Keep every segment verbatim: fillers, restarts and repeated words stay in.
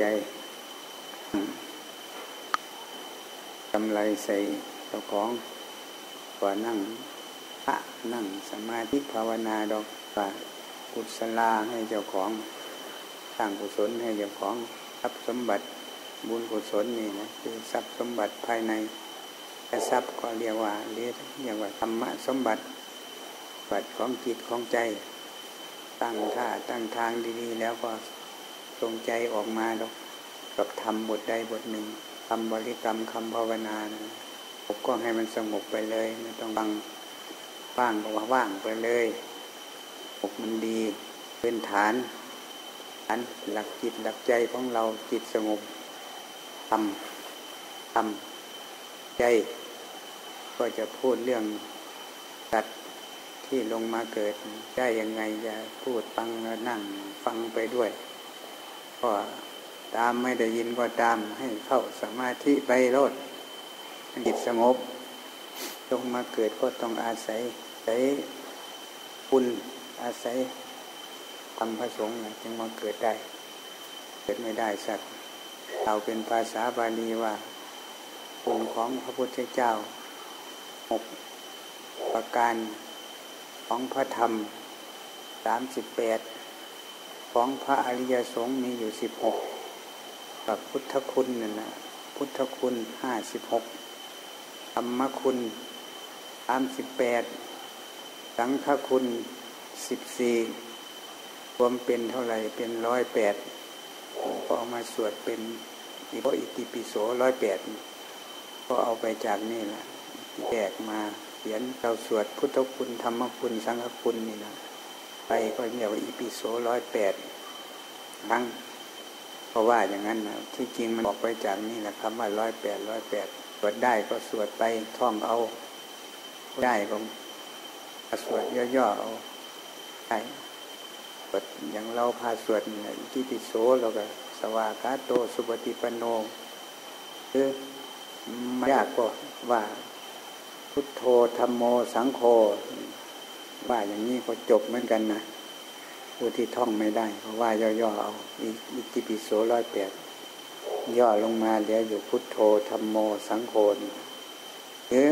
ใจกำไรใส่เจ้าของกว่านั่งพระนั่งสมาธิภาวนาดอกกว่ากุศลาให้เจ้าของสร้างกุศลให้เจ้าของทรัพย์สมบัติบุญกุศลนี่นะคือทรัพย์สมบัติภายในแต่ทรัพย์ก็เรียกว่าเรียกอย่างว่าธรรมะสมบัติบัตรของจิตของใจตั้งท่าตั้งทางดีๆแล้วก็ตรงใจออกมาแล้วกับทำบทใดบทหนึ่งทำบริกรรมคำภาวนานะผมก็ให้มันสงบไปเลยไม่ต้องบังว่างก็ว่าว่างไปเลยอกมันดีเป็นฐานฐานหลักจิตหลักใจของเราจิตสงบทำทำใจก็จะพูดเรื่องสัตว์ที่ลงมาเกิดได้ยังไงจะพูดฟังนั่งฟังไปด้วยก็ตามไม่ได้ยินก็ตามให้เข้าสมาธิไปโลดจิตสงบลงมาเกิดก็ต้องอาศัยอาศัยคุณอาศัยธรรมพระสงฆ์จึงมาเกิดได้เกิดไม่ได้สักเราเป็นภาษาบาลีว่าองค์ของพระพุทธเจ้าหกประการของพระธรรมสามสิบแปดของพระอริยสงฆ์มีอยู่สิบหกกับพุทธคุณนั่นนะพุทธคุณห้าสิบหกธรรมคุณสามสิบแปดสังฆคุณสิบสี่รวมเป็นเท่าไหร่เป็นร้อยแปดก็เอามาสวดเป็นอิโอิติปิโสร้อยแปดก็เอาไปจากนี่แหละแตกมาเขียนเราสวดพุทธคุณธรรมคุณสังฆคุณนี่นะไปก็เรียกว่าอิปิโสร้อยแปดครั้งเพราะว่าอย่างนั้นนะที่จริงมันออกไปจากนี่แหละคำว่าร้อยแปดร้อยแปดสวดได้ก็สวดไปท่องเอาได้ก็สวดย่อๆเอาได้สวดอย่างเราพาสวดอิติปิโสเราก็สวากาโตสุปฏิปันโนคือไม่ยากก็ว่าพุทโธธัมโมสังโฆว่าอย่างนี้ก็จบเหมือนกันนะผู้ที่ท่องไม่ได้เพราะว่าย่อๆเอาอิติปิโสร้อยแปดย่อลงมาเหลืออยู่พุทโธธัมโมสังโฆหรือ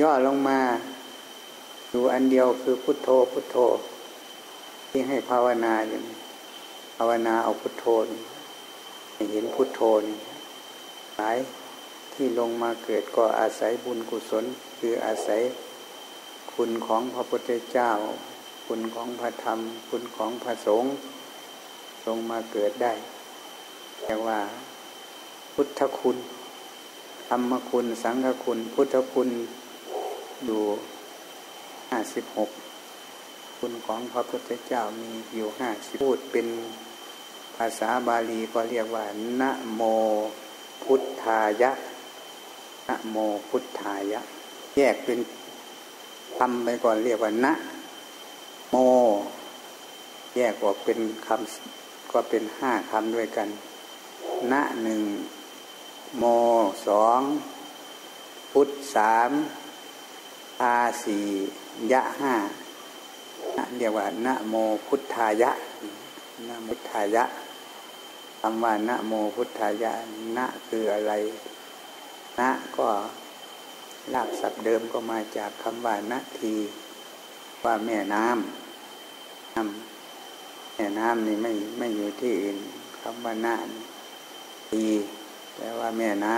ย่อลงมาดูอันเดียวคือพุทโธพุทโธที่ให้ภาวนาอยู่ภาวนาเอาพุทโธเห็นพุทโธนี่หลายที่ลงมาเกิดก็อาศัยบุญกุศลคืออาศัยคุณของพระพุทธเจ้าคุณของพระธรรมคุณของพระสงฆ์ลงมาเกิดได้แต่ว่าพุทธคุณธรรมคุณสังฆคุณพุทธคุณอยู่ห้าสิบหกคุณของพระพุทธเจ้ามีอยู่ห้าสิบพูดเป็นภาษาบาลีก็เรียกว่านะโมพุทธายะนะโมพุทธายะแยกเป็นคำไปก่อนเรียกว่านะโมแยกออกเป็นคำก็เป็นห้าคำด้วยกันนะหนึ่งโมสองพุทธสามทาสี่ยะห้าเรียกว่านะโมพุทธายะนะพุทธายะคำว่านะโมพุทธายะนะคืออะไรนะก็รากศัพท์เดิมก็มาจากคำว่านาทีว่าแม่น้ำน้ำแม่น้ำนี่ไม่ไม่อยู่ที่อื่นคำว่านาทีแปลว่าแม่น้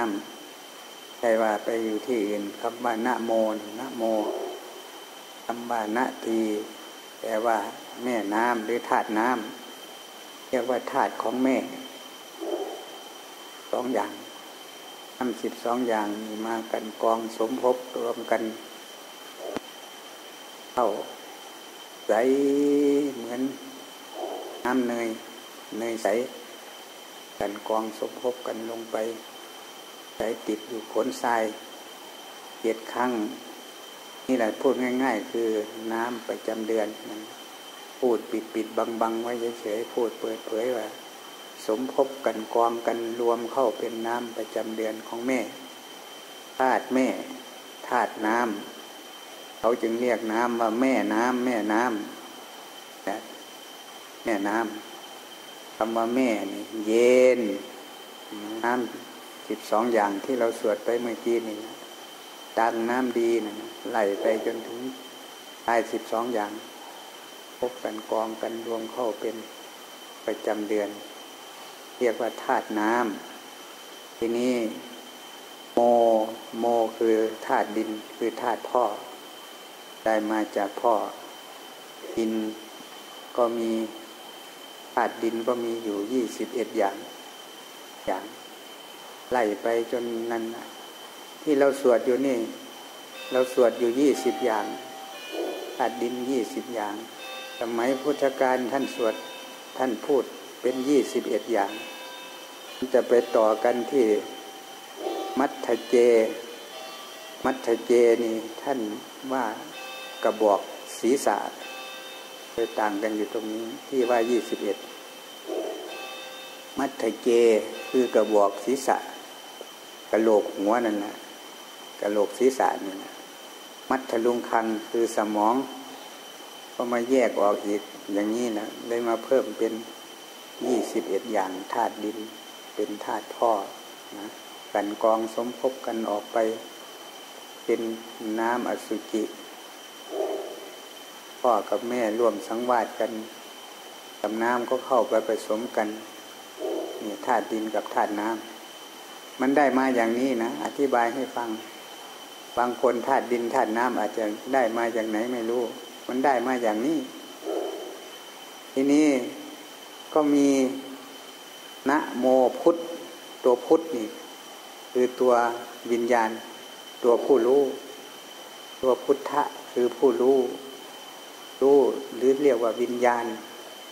ำใช่ว่าไปอยู่ที่อื่นคำว่านะโมนะโมคำว่านาทีแปลว่าแม่น้ำหรือธาตุน้ำเรียกว่าธาตุของแม่สองอย่างทำสิบสองอย่างมากันกองสมภพรวมกันเข้าใสเหมือนน้ำเนยเนยใสกันกองสมภพกันลงไปใสติดอยู่ขนทรายเจ็ดครั้งนี่แหละพูดง่ายๆคือน้ำประจำเดือนพูดปิดๆบังๆไว้เฉยๆพูดเปิดเผยว่าสมภพกันกองกันรวมเข้าเป็นน้ำประจำเดือนของแม่ธาตุแม่ธาตุน้ำเขาจึงเรียกน้ำว่าแม่น้ำแม่น้ำแม่น้ำคำว่าแม่นี่เย็น น้ำจิตสองอย่างที่เราสวดไปเมื่อกี้นี่ดันน้ำดีนะไหลไปจนถึงใต้สิบสองอย่างพบกันกองกันรวมเข้าเป็นประจำเดือนเรียกว่าธาตุน้ำทีนี้โมโมคือธาตุดินคือธาตุพ่อได้มาจากพ่อดินก็มีธาตุดินก็มีอยู่ยี่สิบเอ็ดอย่างอย่างไล่ไปจนนั้นที่เราสวดอยู่นี่เราสวดอยู่ยี่สิบอย่างธาตุดินยี่สิบอย่างสมัยพุทธกาลท่านสวดท่านพูดเป็นยี่สิบเอ็ดอย่างจะไปต่อกันที่มัทธเจมัทธเจนี่ท่านว่ากระบอกศีรษะไปต่างกันอยู่ตรงนี้ที่ว่ายี่สิบเอ็ดมัทธเจคือกระบอกศีรษะกะโหลกหัวนั่นนะกะโหลกศีรษะนี่นะมัทธลุงคังคือสมองก็มาแยกออกอีกอย่างนี้นะเลยมาเพิ่มเป็นยี่สิบเอ็ดอย่างธาตุดินเป็นธาตุพ่อนะกันกองสมภพกันออกไปเป็นน้ำอสุจิพ่อกับแม่ร่วมสังวาสกันกับน้ำก็เข้าไปผสมกันนี่ธาตุดินกับธาตุน้ำมันได้มาอย่างนี้นะอธิบายให้ฟังบางคนธาตุดินธาตุน้ำอาจจะได้มาจากไหนไม่รู้มันได้มาอย่างนี้ทีนี้ก็มีนะโมพุทธตัวพุทธนี่คือตัววิญญาณตัวผู้รู้ตัวพุทธะคือผู้รู้รู้หรือเรียกว่าวิญญาณ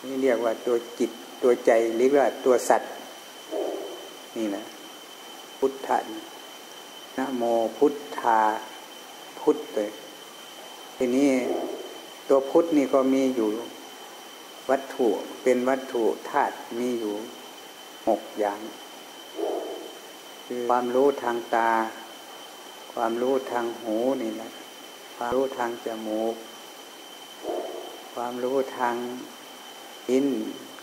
นี่เรียกว่าตัวจิตตัวใจหรือว่าตัวสัตว์นี่นะพุทธะนะโมพุทธาพุทธเลยทีนี้ตัวพุทธนี่ก็มีอยู่วัตถุเป็นวัตถุธาตุมีอยู่หกอย่างคือความรู้ทางตาความรู้ทางหูนี่แหละความรู้ทางจมูกความรู้ทางลิ้น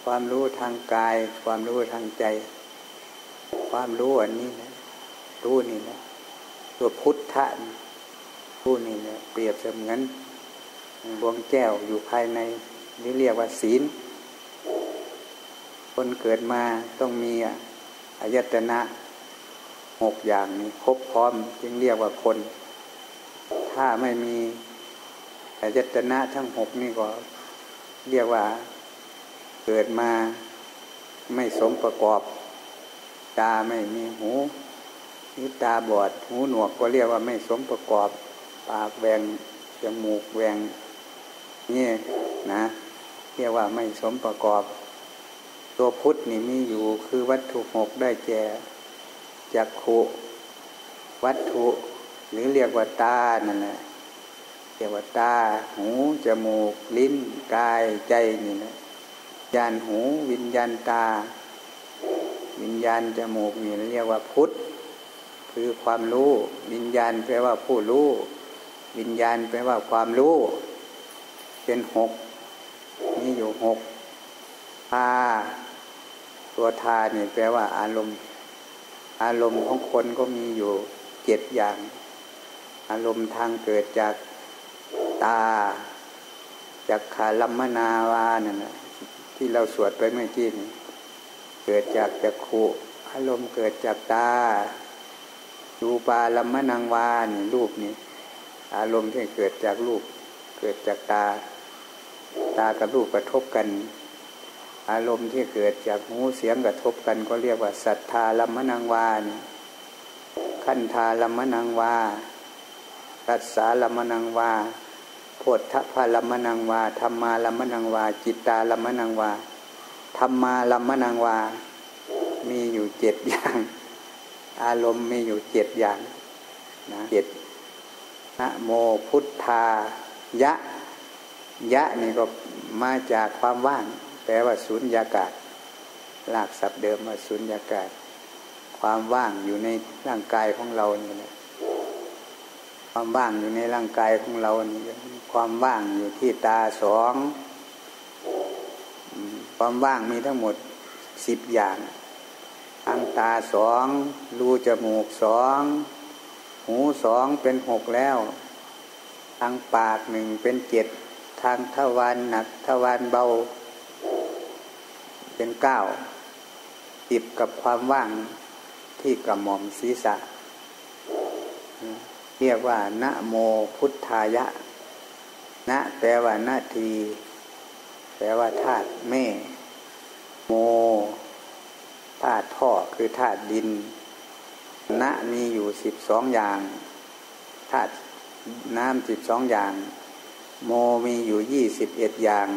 ความรู้ทางกายความรู้ทางใจความรู้อันนี้นะรู้นี่นะตัวพุทธะรู้นี่นะเปรียบเสมือนดวงแก้วอยู่ภายในนี่เรียกว่าศีลคนเกิดมาต้องมีอายตนะหกอย่างนี้ครบพร้อมจึงเรียกว่าคนถ้าไม่มีอายตนะทั้งหกนี่ก็เรียกว่าเกิดมาไม่สมประกอบตาไม่มีหูหรือตาบอดหูหนวกก็เรียกว่าไม่สมประกอบปากแหว่งจมูกแหว่งนี่นะเรียกว่าไม่สมประกอบตัวพุทธนี่มีอยู่คือวัตถุหกได้แก่จักขุวัตถุหรือเรียกว่าตานั่นแหละเรียกว่าตาหูจมูกลิ้นกายใจนี่นะวิญญาณหูวิญญาณตาวิญญาณจมูกนี่เรียกว่าพุทธคือความรู้วิญญาณแปลว่าผู้รู้วิญญาณแปลว่าความรู้เป็นหกนี่อยู่หกธาตัวธาเนี่ยแปลว่าอารมณ์อารมณ์ของคนก็มีอยู่เจ็ดอย่างอารมณ์ทางเกิดจากตาจากขาลัมมนาวานั่นแหละที่เราสวดไปเมื่อกี้นี่เกิดจากจักขุอารมณ์เกิดจากตารูปาลัมมนังวานี่รูปนี่อารมณ์ที่เกิดจากรูปเกิดจากตาตากับรูปกระทบกันอารมณ์ที่เกิดจากหูเสียงกระทบกันก็เรียกว่าสัทธาลัมมนังวานี่ขันธาลัมมนังวารัสสาลัมมนังวาโพธพาลัมมนังวาธัมมาลัมมนังวาจิตตาลัมมนังวาธัมมาลัมมนังวามีอยู่เจ็ดอย่างอารมณ์มีอยู่เจ็ดอย่างนะเจ็ดนะโมพุทธายะยะนี่ก็มาจากความว่างแปลว่าสุญญากาศรากศัพท์เดิมว่าสุญญากาศความว่างอยู่ในร่างกายของเรานี่แหละความว่างอยู่ในร่างกายของเรานี่ความว่างอยู่ที่ตาสองความว่างมีทั้งหมดสิบอย่าง อังตาสองรูจมูกสองหูสองเป็นหกแล้วทางปากหนึ่งเป็นเจ็ดทางทวารหนักทวารเบาเป็นเก้าติดกับความว่างที่กระหม่อมศีรษะเรียกว่านะโมพุทธายะนะแปลว่านาทีแปลว่าธาตุแม่โมธาตุพ่อคือธาตุดินนะมีอยู่สิบสองอย่างธาตุน้ำสิบสองอย่างโมมีอยู่ยี่สิบเอ็ดอย่าง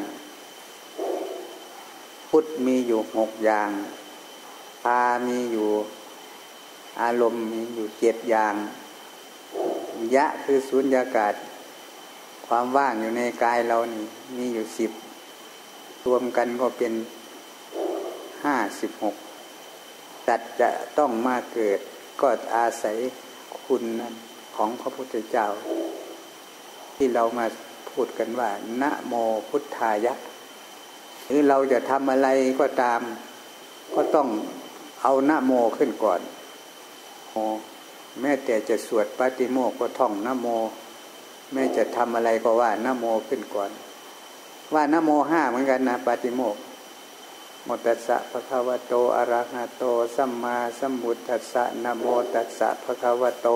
พุทธมีอยู่หกอย่างพามีอยู่อารมณ์มีอยู่เจ็ดอย่างยะคือสุญญากาศความว่างอยู่ในกายเรานี่มีอยู่สิบรวมกันก็เป็นห้าสิบหกจัดจะต้องมาเกิดก็อาศัยคุณของพระพุทธเจ้าที่เรามาพูดกันว่านะโมพุทธายะหรือเราจะทำอะไรก็ตามก็ต้องเอานะโมขึ้นก่อนโมแม้แต่จะสวดปาติโมกข์ก็ท่องนะโมแม้จะทำอะไรก็ว่านะโมขึ้นก่อนว่านะโมห้าเหมือนกันนะปาติโมกข์โมตัสสะภะคะวะโตอะระหะโตสัมมาสัมพุทธัสสะนะโมตัสสะภะคะวะโต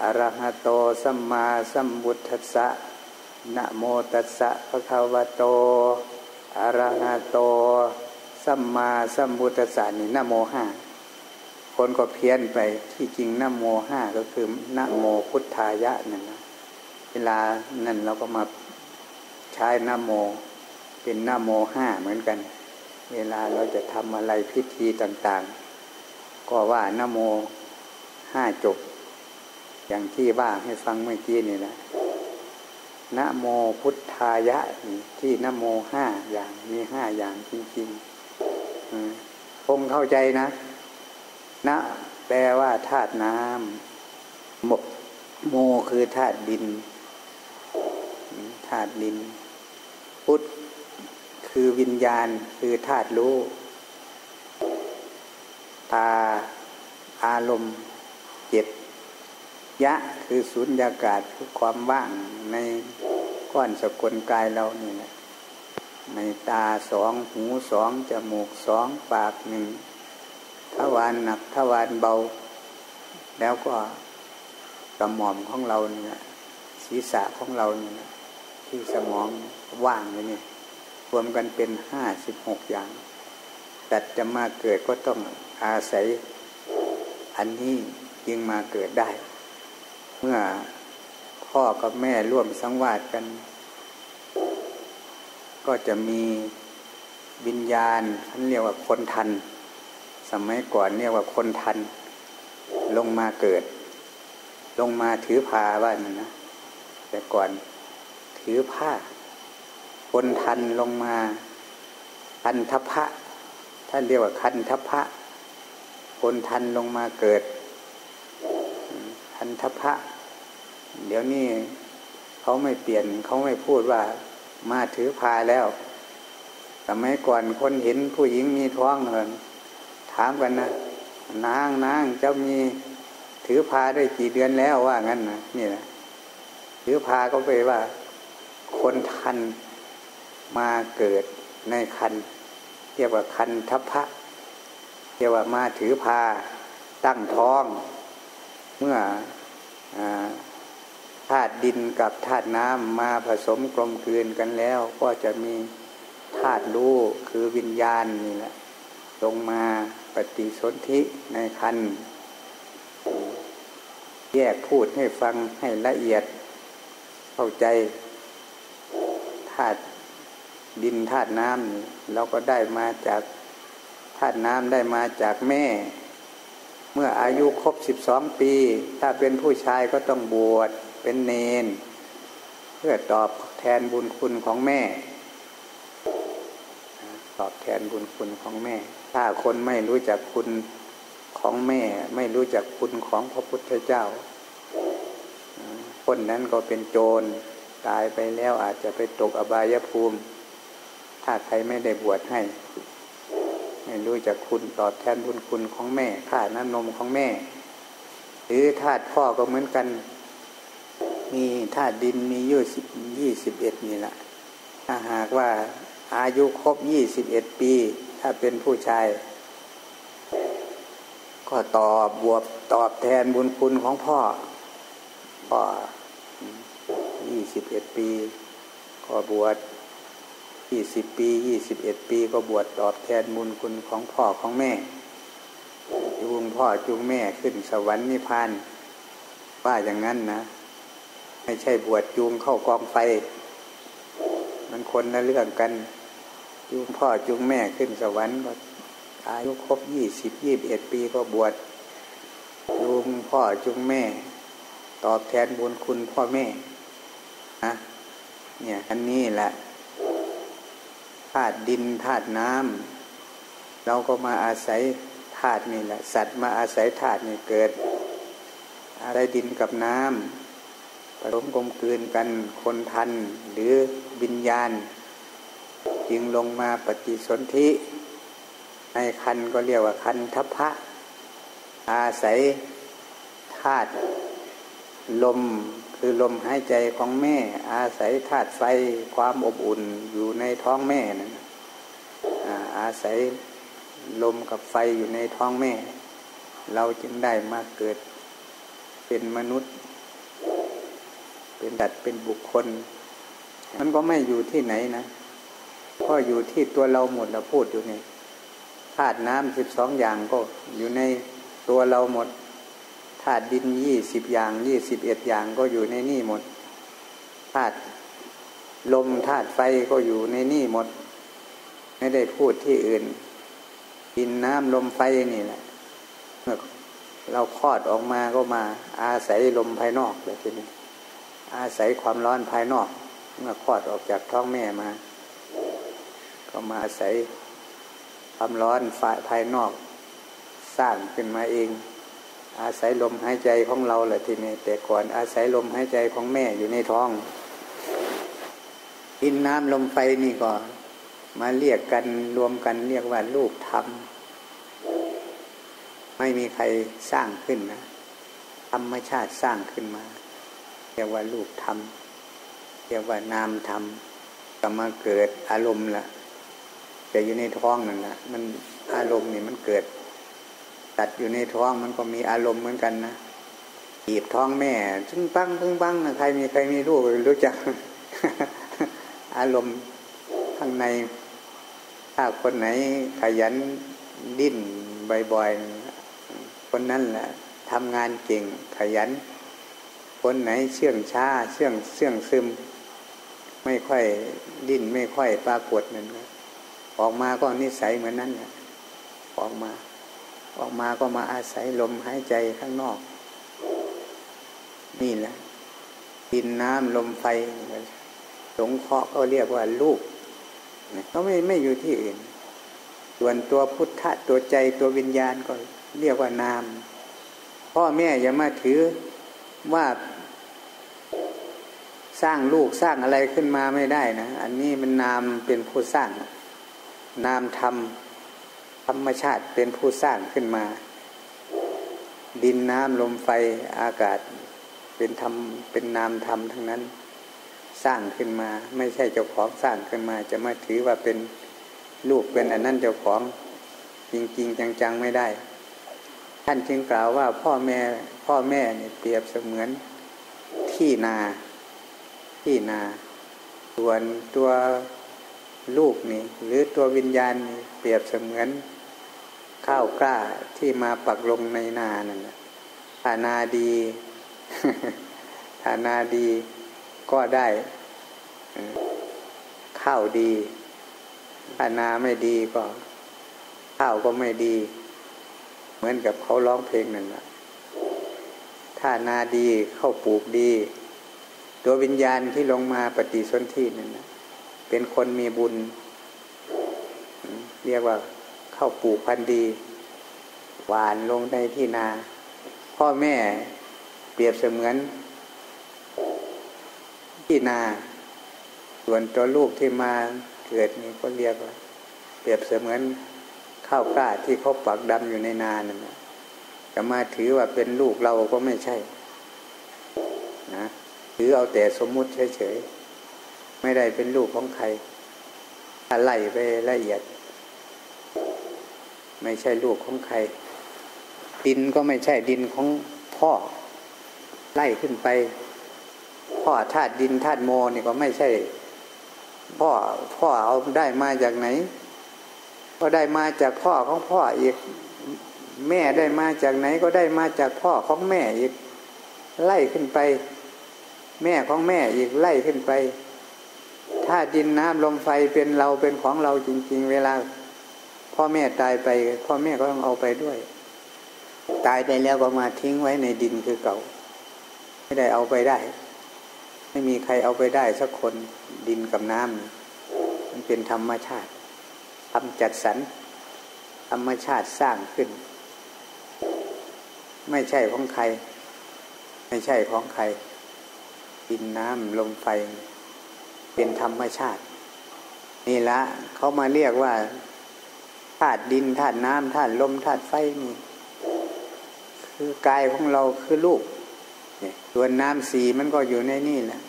อะระหะโตสัมมาสัมพุทธัสสะนะโมตัสสะภะคะวะโตอะระหะโตสัมมาสัมพุทธัสสะนี่นะโมห้าคนก็เพี้ยนไปที่จริงนะโมห้าก็คือนะโมพุทธายะนั่นนะเวลานั่นเราก็มาใช้นะโมเป็นนะโมห้าเหมือนกันเวลาเราจะทำอะไรพิธีต่างๆก็ว่านะโมห้าจบอย่างที่ว่าให้ฟังเมื่อกี้นี่แหละนะโมพุทธายะที่นะโมห้าอย่างมีห้าอย่างจริงๆคงเข้าใจนะนะแปลว่าธาตุน้ำโมโมคือธาตุดินธาตุดินพุทธคือวิญญาณคือธาตุรู้ตาอารมณ์เจ็ดยะคือสุญญากาศคือความว่างในก้อนสกุลกายเรานี่แหละในตาสองหูสองจมูกสองปากหนึ่งทวารหนักทวารเบาแล้วก็กระหม่อมของเราเนี่ยศีรษะของเราเนี่ยที่สมองว่างเลยเนี่ยรวมกันเป็นห้าสิบหกอย่างแต่จะมาเกิดก็ต้องอาศัยอันนี้จึงมาเกิดได้เมื่อพ่อกับแม่ร่วมสังวาสกันก็จะมีวิญญาณท่านเรียกว่าคนทันสมัยก่อนเรียกว่าคนทันลงมาเกิดลงมาถือผ้าว่านั่นนะแต่ก่อนถือผ้าคนทันลงมาคันทพะท่านเรียกว่าคันทพะคนทันลงมาเกิดคันทพะเดี๋ยวนี้เขาไม่เปลี่ยนเขาไม่พูดว่ามาถือพาแล้วสมัยก่อนคนเห็นผู้หญิงมีท้องเลยถามกันนะนางนางเจ้ามีถือพาได้กี่เดือนแล้วว่างั้นนะนี่นะถือพาก็ไปว่าคนทันมาเกิดในคันเรียกว่าคันทัพพะเรียกว่ามาถือพาตั้งท้องเมื่อธาตุดินกับธาตุน้ำมาผสมกลมกลืนกันแล้วก็จะมีธาตุรู้คือวิญญาณนี่แหละลงมาปฏิสนธิในคันแยกพูดให้ฟังให้ละเอียดเข้าใจธาตุดินธาตุน้ำเราก็ได้มาจากธาตุน้ำได้มาจากแม่เมื่ออายุครบสิบสองปีถ้าเป็นผู้ชายก็ต้องบวชเป็นเณรเพื่อตอบแทนบุญคุณของแม่ตอบแทนบุญคุณของแม่ถ้าคนไม่รู้จักคุณของแม่ไม่รู้จักคุณของพระพุทธเจ้าคนนั้นก็เป็นโจรตายไปแล้วอาจจะไปตกอบายภูมิถ้าใครไม่ได้บวชให้ไม่ รู้จักคุณตอบแทนบุญคุณของแม่ค่าน้ำนมของแม่หรือธาตุพ่อก็เหมือนกันมีธาตุดินมีอายุยี่สิบเอ็ดนี่แหละถ้าหากว่าอายุครบยี่สิบเอ็ดปีถ้าเป็นผู้ชายก็ตอบบวบตอบแทนบุญคุณของพ่อพ่อยี่สิบเอ็ดปีก็บวชยี่สิบปียี่สิบเอ็ดปีก็บวชตอบแทนบุญคุณของพ่อของแม่จูงพ่อจูงแม่ขึ้นสวรรค์นิพพานว่าอย่างนั้นนะไม่ใช่บวชจูงเข้ากองไฟมันคนละเรื่องกันจูงพ่อจูงแม่ขึ้นสวรรค์อายุครบยี่สิบยี่สิบเอ็ดปีก็บวชจูงพ่อจูงแม่ตอบแทนบุญคุณพ่อแม่นะเนี่ยอันนี้แหละธาตุดินธาตุน้ำเราก็มาอาศัยธาตุนี่แหละสัตว์มาอาศัยธาตุนี่เกิดอะไรดินกับน้ำผสมกลมกลืนกันคนทันหรือวิญญาณจึงลงมาปฏิสนธิในคันก็เรียกว่าคันทัพพะอาศัยธาตุลมคือลมหายใจของแม่อาศัยธาตุไฟความอบอุ่นอยู่ในท้องแม่นะอาศัยลมกับไฟอยู่ในท้องแม่เราจึงได้มาเกิดเป็นมนุษย์เป็นสัตว์เป็นบุคคลมันก็ไม่อยู่ที่ไหนนะก็อยู่ที่ตัวเราหมดเราพูดอยู่นี่ธาตุน้ำสิบสองอย่างก็อยู่ในตัวเราหมดธาตุดินยี่สิบอย่างยี่สิบเอ็ดอย่างก็อยู่ในนี่หมดธาตุลมธาตุไฟก็อยู่ในนี่หมดไม่ได้พูดที่อื่นดินน้ำลมไฟนี่แหละเมื่อเราคลอดออกมาก็มาอาศัยลมภายนอกเลยทีนี้อาศัยความร้อนภายนอกเมื่อคลอดออกจากท้องแม่มาก็มาอาศัยความร้อนฝ่ายภายนอกสร้างขึ้นมาเองอาศัยลมหายใจของเราแหละทีนี้แต่ก่อนอาศัยลมหายใจของแม่อยู่ในท้องดินน้ำลมไฟนี่ก็มาเรียกกันรวมกันเรียกว่ารูปธรรมไม่มีใครสร้างขึ้นนะธรรมชาติสร้างขึ้นมาเรียกว่ารูปธรรมเรียกว่านามธรรมก็มาเกิดอารมณ์ละแต่อยู่ในท้องนั่นแหละมันอารมณ์นี่มันเกิดตัดอยู่ในท้องมันก็มีอารมณ์เหมือนกันนะบีบท้องแม่จึงปังจึงปังนะใครมีใครมีลูกรู้จัก อารมณ์ข้างในถ้าคนไหนขยันดิ้นบ่อยๆคนนั้นแหละทำงานเก่งขยันคนไหนเชื่องช้าเชื่องเชื่องซึมไม่ค่อยดิ้นไม่ค่อยปรากฏนั่นออกมาก็นิสัยเหมือนนั้นนะออกมาออกมาก็มาอาศัยลมหายใจข้างนอกนี่แหละดินน้ำลมไฟสงเคราะห์ก็เรียกว่ารูปก็ไม่ไม่อยู่ที่อื่นส่วนตัวพุทธะตัวใจตัววิญญาณก็เรียกว่านามพ่อแม่อย่ามาถือว่าสร้างลูกสร้างอะไรขึ้นมาไม่ได้นะอันนี้มันนามเป็นผู้สร้างนามธรรมธรรมชาติเป็นผู้สร้างขึ้นมาดินน้ำลมไฟอากาศเป็นธรรมเป็นนามธรรมทั้งนั้นสร้างขึ้นมาไม่ใช่เจ้าของสร้างขึ้นมาจะมาถือว่าเป็นลูกเป็นอันนั้นเจ้าของจริงๆจังๆไม่ได้ท่านจึงกล่าวว่าพ่อแม่พ่อแม่เนี่ยเปรียบเสมือนที่นาที่นาส่วนตัวลูกนี่หรือตัววิญญาณนี่เปรียบเสมือนข้าวกล้าที่มาปักลงในนานั่นแหละถ้านาดีถ้านาดีก็ได้ข้าวดีถ้านาไม่ดีก็ข้าวก็ไม่ดีเหมือนกับเขาร้องเพลงนั่นแหละถ้านาดีเข้าปลูกดีตัววิญญาณที่ลงมาปฏิสนธินั่นนะเป็นคนมีบุญเรียกว่าเข้าปลูกพันธุ์ดีหวานลงในที่นาพ่อแม่เปรียบเสมือนที่นาส่วนตัวลูกที่มาเกิดนี่ก็เรียกว่าเปรียบเสมือน ข้าวกล้าที่เขาปักดำอยู่ในนานั่นจะมาถือว่าเป็นลูกเราก็ไม่ใช่นะถือเอาแต่สมมุติเฉยๆไม่ได้เป็นลูกของใครอะไรไปละเอียดไม่ใช่ลูกของใครดินก็ไม่ใช่ดินของพ่อไล่ขึ้นไปพ่อธาตุดินธาตุโมนี่ก็ไม่ใช่พ่อพ่อเอาได้มาจากไหนก็ได้มาจากพ่อของพ่ออีกแม่ได้มาจากไหนก็ได้มาจากพ่อของแม่อีกไล่ขึ้นไปแม่ของแม่อีกไล่ขึ้นไปธาตุดินน้ำลมไฟเป็นเราเป็นของเราจริงๆเวลาพ่อแม่ตายไปพ่อแม่ก็ต้องเอาไปด้วยตายไปแล้วก็มาทิ้งไว้ในดินคือเก่าไม่ได้เอาไปได้ไม่มีใครเอาไปได้สักคนดินกับน้ำมันเป็นธรรมชาติทำจัดสรรธรรมชาติสร้างขึ้นไม่ใช่ของใครไม่ใช่ของใครดินน้ำลมไฟเป็นธรรมชาตินี่ละเขามาเรียกว่าธาตุดินธาตุน้ำธาตุลมธาตุไฟนี่คือกายของเราคือลูกส่วนน้ำสีมันก็อยู่ในนี่แหละ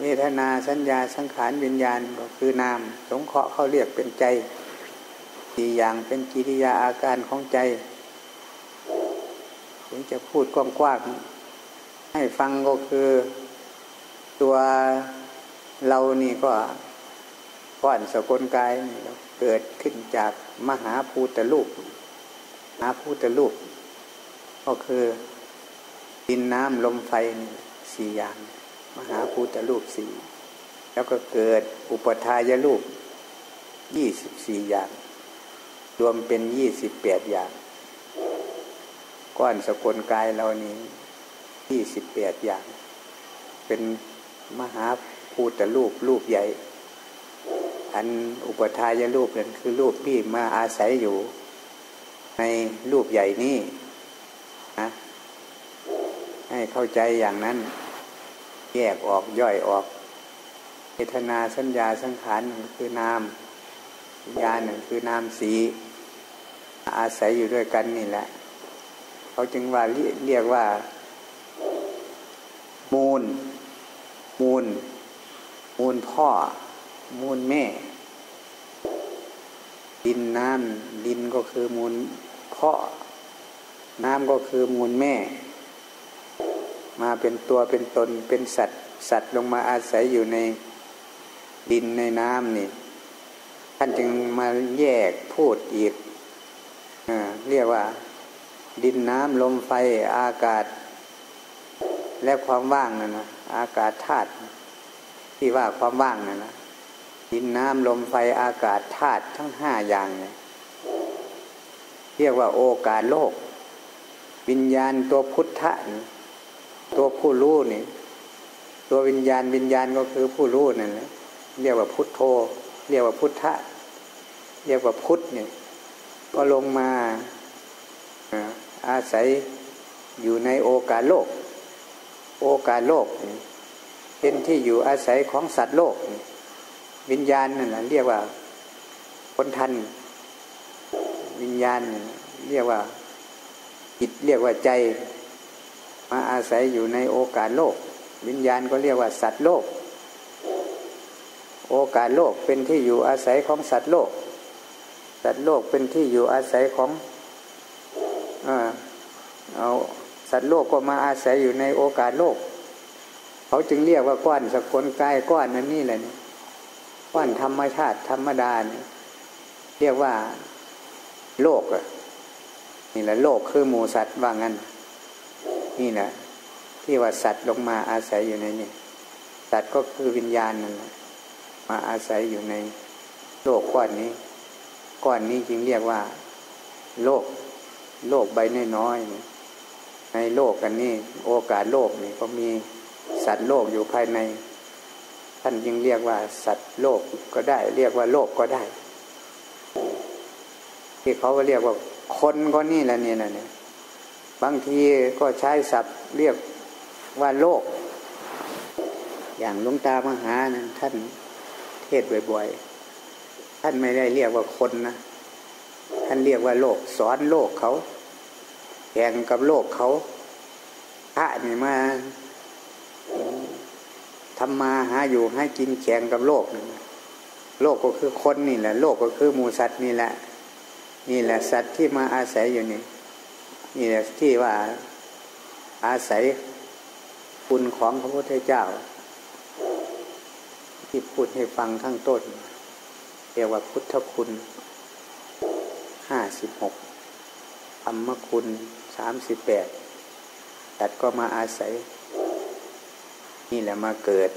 เวทนาสัญญาสังขารวิญญาณก็คือนามสงเคราะห์เขาเรียกเป็นใจสี่อย่างเป็นกิริยาอาการของใจถึงจะพูดกว้างๆให้ฟังก็คือตัวเรานี่ก็ก้อนสกลกายนี่เกิดขึ้นจากมหาภูตรูปมหาภูตรูปก็คือดินน้ำลมไฟนี่สี่อย่างมหาภูตรูปสี่แล้วก็เกิดอุปทายรูปยี่สิบสี่อย่างรวมเป็นยี่สิบแปดอย่างก้อนสกลกายเรานี้ยี่สิบแปดอย่างเป็นมหาภูตรูปรูปใหญ่อันอุปทายรูปนั้นคือรูปที่มาอาศัยอยู่ในรูปใหญ่นี้นะให้เข้าใจอย่างนั้นแยกออกย่อยออกเวทนาสัญญาสังขารนั่นคือนามวิญญาณนั่นคือนามสีอาศัยอยู่ด้วยกันนี่แหละเขาจึงว่าเรียกว่ามูลมูลมูลพ่อมูลแม่ดินน้ำดินก็คือมูลพ่อน้ำก็คือมูลแม่มาเป็นตัวเป็นตนเป็นสัตว์สัตว์ลงมาอาศัยอยู่ในดินในน้ำนี่ท่านจึงมาแยกพูดอีกเรียกว่าดินน้ำลมไฟอากาศและความว่างนั่นนะอากาศธาตุที่ว่าความว่างนั่นนะดินน้ำลมไฟอากาศธาตุทั้งห้าอย่างเนี่ยเรียกว่าโอกาสโลกวิญญาณตัวพุทธะตัวผู้รู้นี่ตัววิญญาณวิญญาณก็คือผู้รู้นั่นแหละเรียกว่าพุทโธเรียกว่าพุทธะเรียกว่าพุทธเนี่ยก็ลงมาอาศัยอยู่ในโอกาสโลกโอกาสโลกเป็นที่อยู่อาศัยของสัตว์โลกวิญญาณนั่นแหละเรียกว่าคนทันวิญญาณเรียกว่าจิตเรียกว่าใจมาอาศัยอยู่ในโอกาสโลกวิญญาณก็เรียกว่าสัตว์โลกโอกาสโลกเป็นที่อยู่อาศัยของสัตว์โลกสัตว์โลกเป็นที่อยู่อาศัยของเอ่อเอาสัตว์โลกก็มาอาศัยอยู่ในโอกาสโลกเขาจึงเรียกว่าก้อนสกลกายก้อนนั้นนี่แหละก้อนธรรมชาติธรรมดาเรียกว่าโลกนี่แหละโลกคือหมู่สัตว์ว่างั้นนี่แหละที่ว่าสัตว์ลงมาอาศัยอยู่ในนี่สัตว์ก็คือวิญญาณนั่นแหละมาอาศัยอยู่ในโลกก้อนนี้ก้อนนี้จึงเรียกว่าโลกโลกใบน้อยๆในโลกกันนี่โอกาสโลกนี่ก็มีสัตว์โลกอยู่ภายในท่านจึงเรียกว่าสัตว์โลกก็ได้เรียกว่าโลกก็ได้ที่เขาเรียกว่าคนก็นี่แหละนี่นะเนี่ยบางทีก็ใช้ศัพท์เรียกว่าโลกอย่างหลวงตามหานั่นท่านเทศบ่อยๆท่านไม่ได้เรียกว่าคนนะ ท่านเรียกว่าโลกสอนโลกเขาแข่งกับโลกเขาพระนี่มาทำมาหาอยู่ให้กินแข่งกับโลกโลกก็คือคนนี่แหละโลกก็คือหมูสัตว์นี่แหละนี่แหละสัตว์ที่มาอาศัยอยู่นี่นี่แหละที่ว่าอาศัยคุณของพระพุทธเจ้าที่พูดให้ฟังข้างต้นเรียกว่าพุทธคุณห้าสิบหกธรรมคุณสามสิบแปดสัตว์ก็มาอาศัยนี่แหละมาเกิด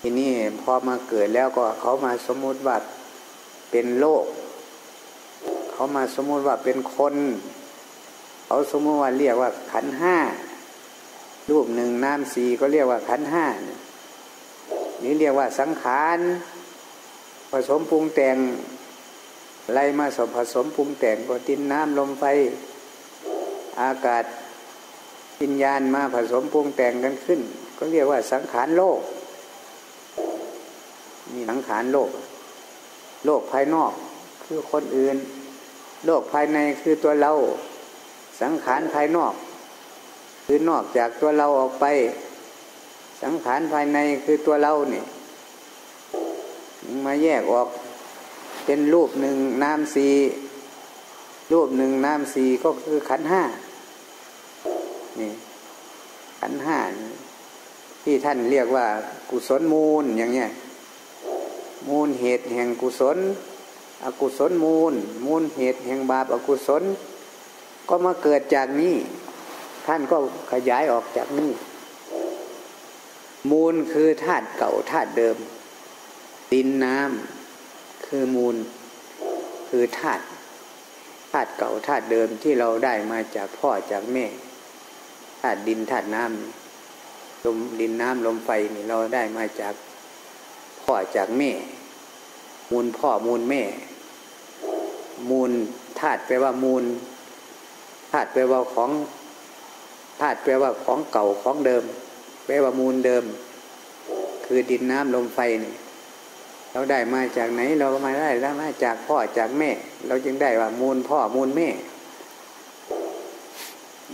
ทีนี้พอมาเกิดแล้วก็เขามาสมมุติว่าเป็นโลกเขามาสมมุติว่าเป็นคนเขาสมมุติว่าเรียกว่าขันธ์ห้ารูปหนึ่งนามสี่ก็เรียกว่าขันธ์ห้านี่เรียกว่าสังขารผสมปรุงแต่งอะไรมาสมผสมปรุงแต่งก็ดินน้ำลมไฟอากาศวิญญาณมาผสมปรุงแต่งกันขึ้นก็เรียกว่าสังขารโลกนี่สังขารโลกโลกภายนอกคือคนอื่นโลกภายในคือตัวเราสังขารภายนอกคือนอกจากตัวเราออกไปสังขารภายในคือตัวเราเนี่ยมาแยกออกเป็นรูปหนึ่งนามสี่รูปหนึ่งนามสี่ก็คือขันธ์ห้านี่ขันธ์ห้าที่ท่านเรียกว่ากุศลมูลอย่างเงี้ยมูลเหตุแห่งกุศลอกุศลมูลมูลเหตุแห่งบาปอกุศลก็มาเกิดจากนี้ท่านก็ขยายออกจากนี้มูลคือธาตุเก่าธาตุเดิมดินน้ำคือมูลคือธาตุธาตุเก่าธาตุเดิมที่เราได้มาจากพ่อจากแม่ธาตุดินธาตุน้ำลมดินน้ำลมไฟนี่เราได้มาจากพ่อจากแม่มูลพ่อมูลแม่มูลธาตุแปลว่ามูลธาตุแปลว่าของธาตุแปลว่าของเก่าของเดิมแปลว่ามูลเดิมคือดินน้ำลมไฟนี่เราได้มาจากไหนเราก็มาได้แล้วมาจากพ่อจากแม่เราจึงได้ว่ามูลพ่อมูลแม่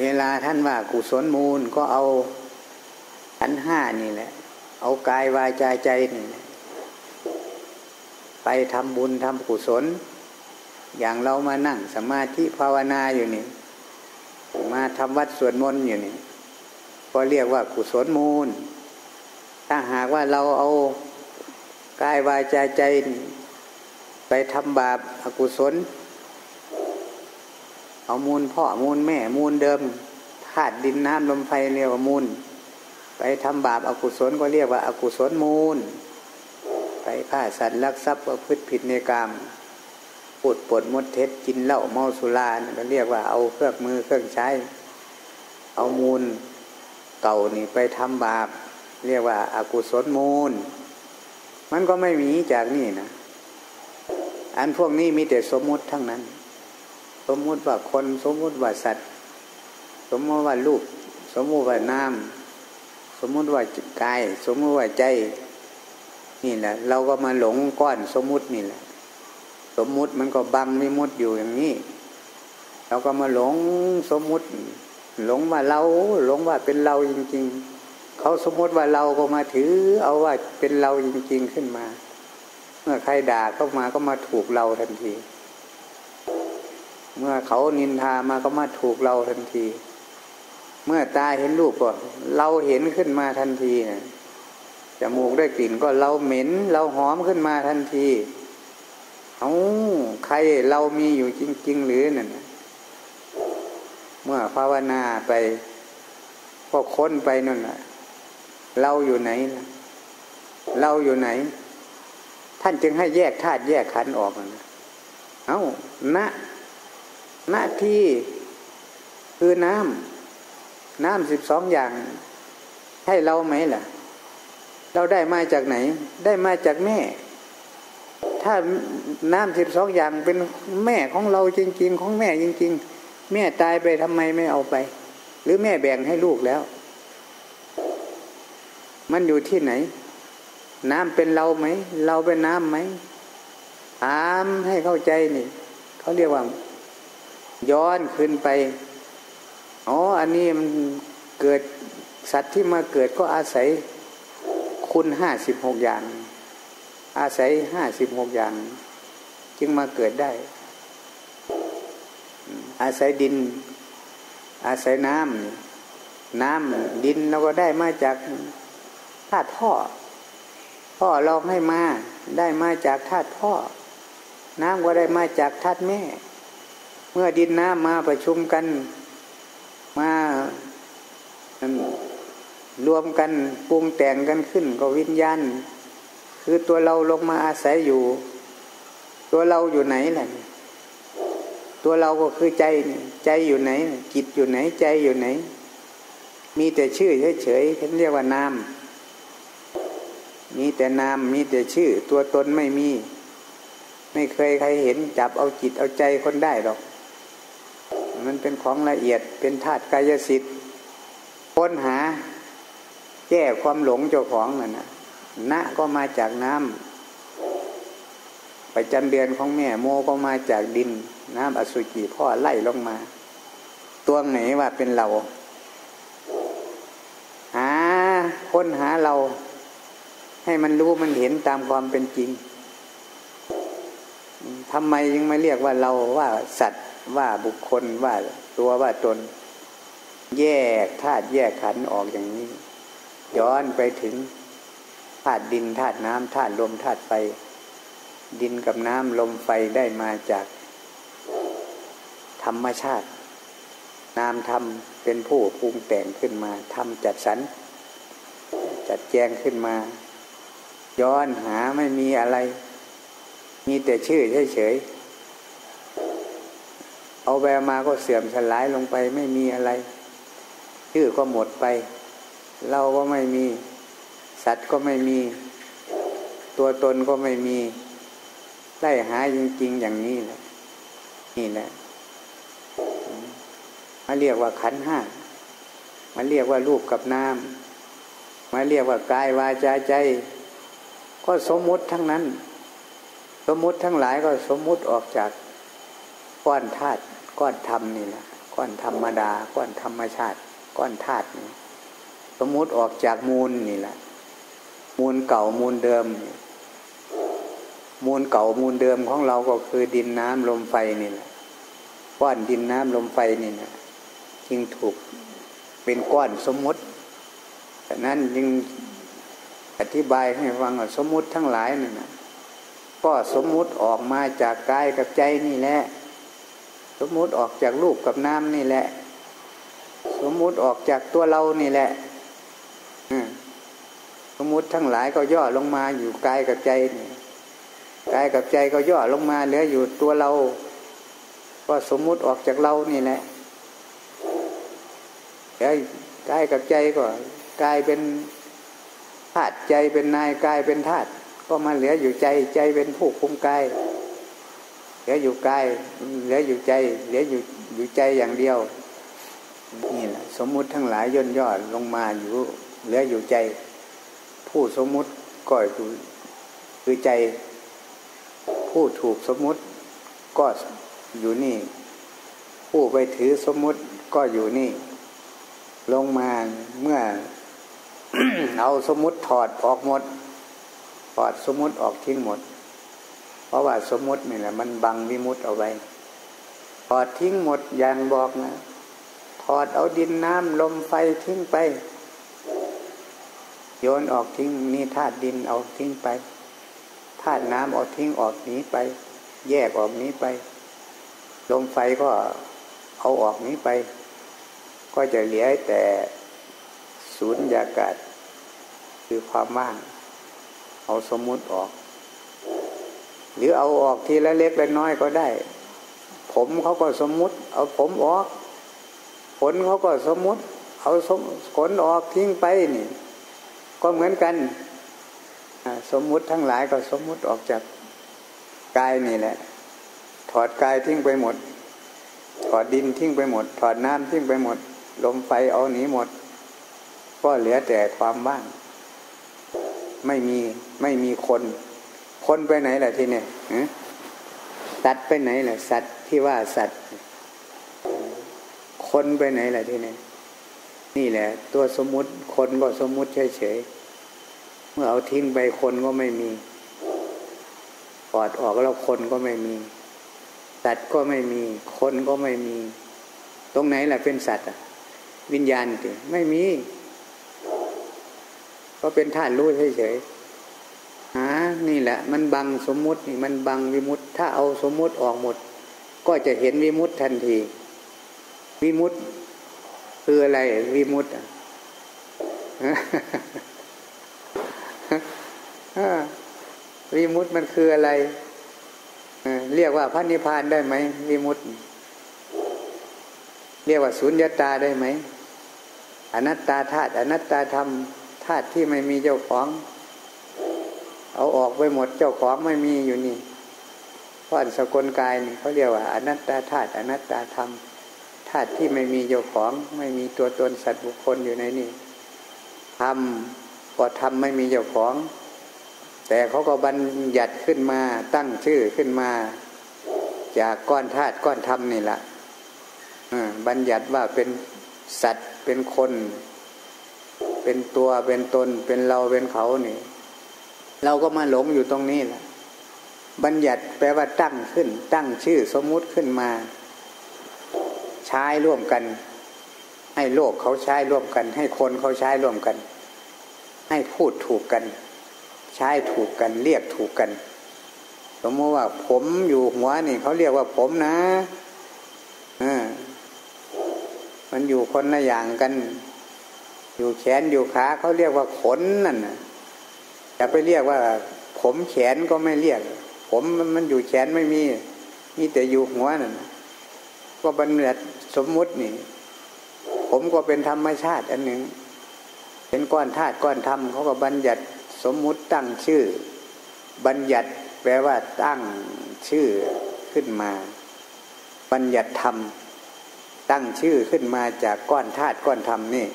เวลาท่านว่ากุศลมูลก็เอาขันธ์ห้านี่แหละเอากายวาจาใจนี่ไปทำบุญทำกุศลอย่างเรามานั่งสมาธิภาวนาอยู่นี่มาทำวัดสวดมนต์อยู่นี่ก็เรียกว่ากุศลมูลถ้าหากว่าเราเอากายวาจาใจไปทำบาปอกุศลเอามูลพ่อมูลแม่มูลเดิมธาตุดินน้ำลมไฟเรียกว่ามูลไปทำบาปอกุศลก็เรียกว่าอกุศลมูลไปฆ่าสัตว์ลักทรัพย์ประพฤติผิดในกรรมพูดปดมดเท็จกินเหล้าเมาสุราเนี่ยก็เรียกว่าเอาเครื่องมือเครื่องใช้เอามูลเก่านี่ไปทำบาปเรียกว่าอกุศลมูลมันก็ไม่มีจากนี่นะอันพวกนี้มีแต่สมมุติทั้งนั้นสมมุติว่าคนสมมุติว่าสัตว์สมมุติว่ารูปสมมุติว่าน้ำสมมุติว่ากายสมมุติว่าใจนี่แหละเราก็มาหลงก้อนสมมุตินี่แหละสมมุติมันก็บังวิมุตติอยู่อย่างนี้เราก็มาหลงสมมุติหลงว่าเราหลงว่าเป็นเราจริงๆเขาสมมุติว่าเราก็มาถือเอาว่าเป็นเราจริงๆขึ้นมาเมื่อใครด่าเข้ามาก็มาถูกเราทันทีเมื่อเขานินทามาก็มาถูกเราทันทีเมื่อตาเห็นรูปก็เราเห็นขึ้นมาทันทีนะจมูกได้กลิ่นก็เราเหม็นเราหอมขึ้นมาทันทีเอ้าใครเรามีอยู่จริงๆหรือนั่นเมื่อภาวนาไปก็ค้นไปนั่นแหละเราอยู่ไหนเราอยู่ไหนท่านจึงให้แยกธาตุแยกขันธ์ออกนะเอ้าณณที่คือน้ำน้ำสิบสองอย่างให้เราไหมล่ะเราได้มาจากไหนได้มาจากแม่ถ้าน้ำสิบสองอย่างเป็นแม่ของเราจริงๆของแม่จริงๆแม่ตายไปทำไมไม่เอาไปหรือแม่แบ่งให้ลูกแล้วมันอยู่ที่ไหนน้ำเป็นเราไหมเราเป็นน้ำไหมถามให้เข้าใจนี่ เขาเรียกว่าย้อนขึ้นไปอ๋ออันนี้มันเกิดสัตว์ที่มาเกิดก็อาศัยคุณห้าสิบหกอย่างอาศัยห้าสิบหกอย่างจึงมาเกิดได้อาศัยดินอาศัยน้ำน้ำดินเราก็ได้มาจากธาตุพ่อพ่อเราให้มาได้มาจากธาตุพ่อน้ำก็ได้มาจากธาตุแม่เมื่อดินน้ำมาประชุมกันมารวมกันปรุงแต่งกันขึ้นก็วิญญาณคือตัวเราลงมาอาศัยอยู่ตัวเราอยู่ไหนล่ะตัวเราก็คือใจใจอยู่ไหนจิตอยู่ไหนใจอยู่ไหนมีแต่ชื่อเฉยๆเขาเรียกว่านามมีแต่นามมีแต่ชื่อตัวตนไม่มีไม่เคยใครเห็นจับเอาจิตเอาใจคนได้หรอกมันเป็นของละเอียดเป็นธาตุกายสิทธิ์ค้นหาแก้ความหลงเจ้าของนั่นนะนะก็มาจากน้ำประจำเดือนของแม่โมก็มาจากดินน้ำอสุจิพ่อไล่ลงมาตัวไหนว่าเป็นเราหาค้นหาเราให้มันรู้มันเห็นตามความเป็นจริงทำไมยังไม่เรียกว่าเราว่าสัตว์ว่าบุคคลว่าตัวว่าตนแยกธาตุแยกขันธ์ออกอย่างนี้ย้อนไปถึงธาตุดินธาตุน้ำธาตุลมธาตุไฟดินกับน้ำลมไฟได้มาจากธรรมชาตินามธรรมเป็นผู้ปรุงแต่งขึ้นมาธรรมจัดสรรจัดแจงขึ้นมาย้อนหาไม่มีอะไรมีแต่ชื่อเฉยๆเอาแววมาก็เสื่อมสลายลงไปไม่มีอะไรชื่อก็หมดไปเราก็ไม่มีสัตว์ก็ไม่มีตัวตนก็ไม่มีไล่หาจริงๆอย่างนี้แหละนี่แหละมาเรียกว่าขันธ์ห้ามาเรียกว่ารูปกับนามมาเรียกว่ากายวาจาใจก็สมมุติทั้งนั้นสมมุติทั้งหลายก็สมมุติออกจากก้อนธาตุก้อนธรรมนี่แหละก้อนธรรมดาก้อนธรรมชาติก้อนธาตุนี่สมมุติออกจากมูลนี่แหละมูลเก่ามูลเดิมมูลเก่ามูลเดิมของเราก็คือดินน้ำลมไฟนี่แหละก้อนดินน้ำลมไฟนี่นะจึงถูกเป็นก้อนสมมุติฉะนั้นจึงอธิบายให้ฟังว่าสมมุติทั้งหลายนั่นนะก็สมมุติออกมาจากกายกับใจนี่แหละสมมุติออกจากรูปกับนามนี่แหละสมมุติออกจากตัวเรานี่แหละสมมุติทั้งหลายก็ย่อลงมาอยู่กายกับใจนี่กายกับใจก็ย่อลงมาเหลืออยู่ตัวเราก็สมมุติออกจากเรานี่แหละกายกับใจก็กายเป็นธาตุใจเป็นนายกายเป็นธาตุก็มาเหลืออยู่ใจใจเป็นผู้คุมกายเหลืออยู่กายเหลืออยู่ใจเหลืออยู่อยู่ใจอย่างเดียวนี่แหละสมมุติทั้งหลายย่นย่อลงมาอยู่เหลืออยู่ใจผู้สมมุติก็คือใจผู้ถูกสมมุติก็อยู่นี่ผู้ไปถือสมมุติก็อยู่นี่ลงมาเมื่อ เอาสมมุติถอดออกหมดถอดสมมุติออกทิ้งหมดเพราะว่าสมมุตินี่แหละมันบังวิมุตติเอาไว้ถอดทิ้งหมดอย่างบอกนะถอดเอาดินน้ำลมไฟทิ้งไปโยนออกทิ้งนี่ธาตุดินเอาทิ้งไปธาตุน้ำเอาทิ้งออกนี้ไปแยกออกนี้ไปลมไฟก็เอาออกนี้ไปก็จะเหลือแต่สูญญากาศคือความว่างเอาสมมุติออกหรือเอาออกทีละเล็กละน้อยก็ได้ผมเขาก็สมมุติเอาผมออกขนเขาก็สมมุติเอาขนออกทิ้งไปนี่ก็เหมือนกันสมมุติทั้งหลายก็สมมุติออกจากกายนี่แหละถอดกายทิ้งไปหมดถอดดินทิ้งไปหมดถอดน้ำทิ้งไปหมดลมไฟเอาหนีหมดก็เหลือแต่ความว่างไม่มีไม่มีคนคนไปไหนล่ะทีนี้ สัตว์ไปไหนล่ะสัตว์ที่ว่าสัตว์คนไปไหนล่ะที่นี่นี่แหละตัวสมมุติคนก็สมมุติเฉยๆเมื่อเอาทิ้งไปคนก็ไม่มีปอดออกแล้วคนก็ไม่มีสัตว์ก็ไม่มีคนก็ไม่มีตรงไหนล่ะเป็นสัตว์วิญญาณติไม่มีก็เป็นธาตุรู้เฉยๆอ่านี่แหละมันบังสมมุตินี่มันบังวิมุตติถ้าเอาสมมุติออกหมดก็จะเห็นวิมุตติทันทีวิมุตติคืออะไรวิมุตติวิมุตติมันคืออะไรเรียกว่าพระนิพพานได้ไหมวิมุตติเรียกว่าสุญญตาได้ไหมอนัตตาธาตุอนัตตาธรรมธาตุที่ไม่มีเจ้าของเอาออกไปหมดเจ้าของไม่มีอยู่นี่เพราะอันสกลกายนี่เขาเรียกว่าอนัตตาธาตุอนัตตาธรรมธาตุที่ไม่มีเจ้าของไม่มีตัวตนสัตว์บุคคลอยู่ในนี่ธรรมก็ธรรมไม่มีเจ้าของแต่เขาก็บัญญัติขึ้นมาตั้งชื่อขึ้นมาจากก้อนธาตุก้อนธรรมนี่แหละบัญญัติว่าเป็นสัตว์เป็นคนเป็นตัวเป็นตนเป็นเราเป็นเขานี่เราก็มาหลงอยู่ตรงนี้แหละบัญญัติแปลว่าตั้งขึ้นตั้งชื่อสมมุติขึ้นมาใช้ร่วมกันให้โลกเขาใช้ร่วมกันให้คนเขาใช้ร่วมกันให้พูดถูกกันใช้ถูกกันเรียกถูกกันสมมติว่าผมอยู่หัวนี่เขาเรียกว่าผมนะมันอยู่คนละอย่างกันอยู่แขนอยู่ขาเขาเรียกว่าขนนั่นนะอย่าไปเรียกว่าผมแขนก็ไม่เรียกผมมันอยู่แขนไม่มีมีแต่อยู่หัวนั่นก็บัญญัติสมมุตินี่ผมก็เป็นธรรมชาติอันหนึ่งเป็นก้อนธาตุก้อนธรรมเขาก็บัญญัติสมมุติตั้งชื่อบัญญัติแปลว่าตั้งชื่อขึ้นมาบัญญัติธรรมตั้งชื่อขึ้นมาจากก้อนธาตุก้อนธรรมนี่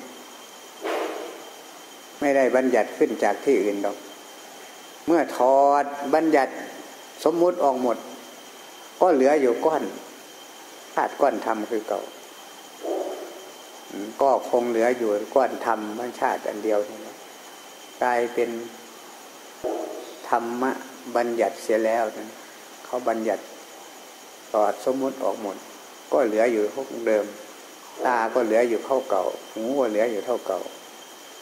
ไม่ได้บัญญัติขึ้นจากที่อื่นหรอกเมื่อถอดบัญญัติสมมุติออกหมดก็เหลืออยู่ก้อนธาตุก้อนธรรมคือเก่าก็คงเหลืออยู่ก้อนธรรมบัญชาติอันเดียวนี่กลายเป็นธรรมะบัญญัติเสียแล้วนะเขาบัญญัติถอดสมมุติออกหมดก็เหลืออยู่เท่าเดิมตาก็เหลืออยู่เท่าเก่าหูก็เหลืออยู่เท่าเก่า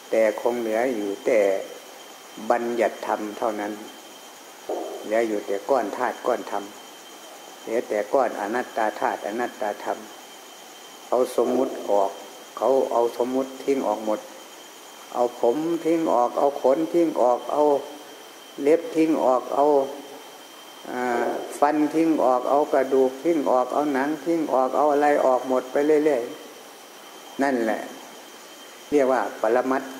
แต่คงเหลืออยู่แต่บัญญัติธรรมเท่านั้นเหลืออยู่แต่ก้อนธาตุก้อนธรรมเหลือแต่ก้อนอนัตตาธาตุอนัตตาธรรมเขาสมมุติออกเขาเอาสมมุติทิ้งออกหมดเอาผมทิ้งออกเอาขนทิ้งออกเอาเล็บทิ้งออกเอาฟันทิ้งออกเอากระดูกทิ้งออกเอาหนังทิ้งออกเอาอะไรออกหมดไปเรื่อยๆนั่นแหละเรียกว่าปรมัตถ์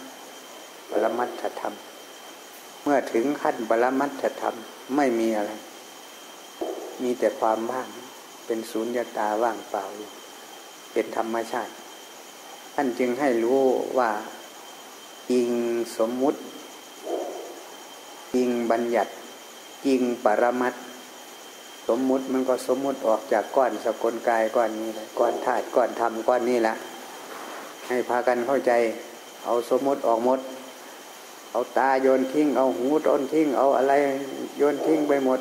ปรมัตถธรรมเมื่อถึงขั้นปรมัตถธรรมไม่มีอะไรมีแต่ความว่างเป็นสุญญตาว่างเปล่าเป็นธรรมชาติท่านจึงให้รู้ว่าจริงสมมุติจริงบัญญัติจริงปรมัตถ์สมมุติมันก็สมมุติออกจากก้อนสกลกายก้อนนี้แหละก้อนธาตุก้อนธรรมก้อนนี้แหละให้พากันเข้าใจเอาสมมุติออกหมดเอาตาโยนทิ้งเอาหูโยนทิ้งเอาอะไรโยนทิ้งไปหมด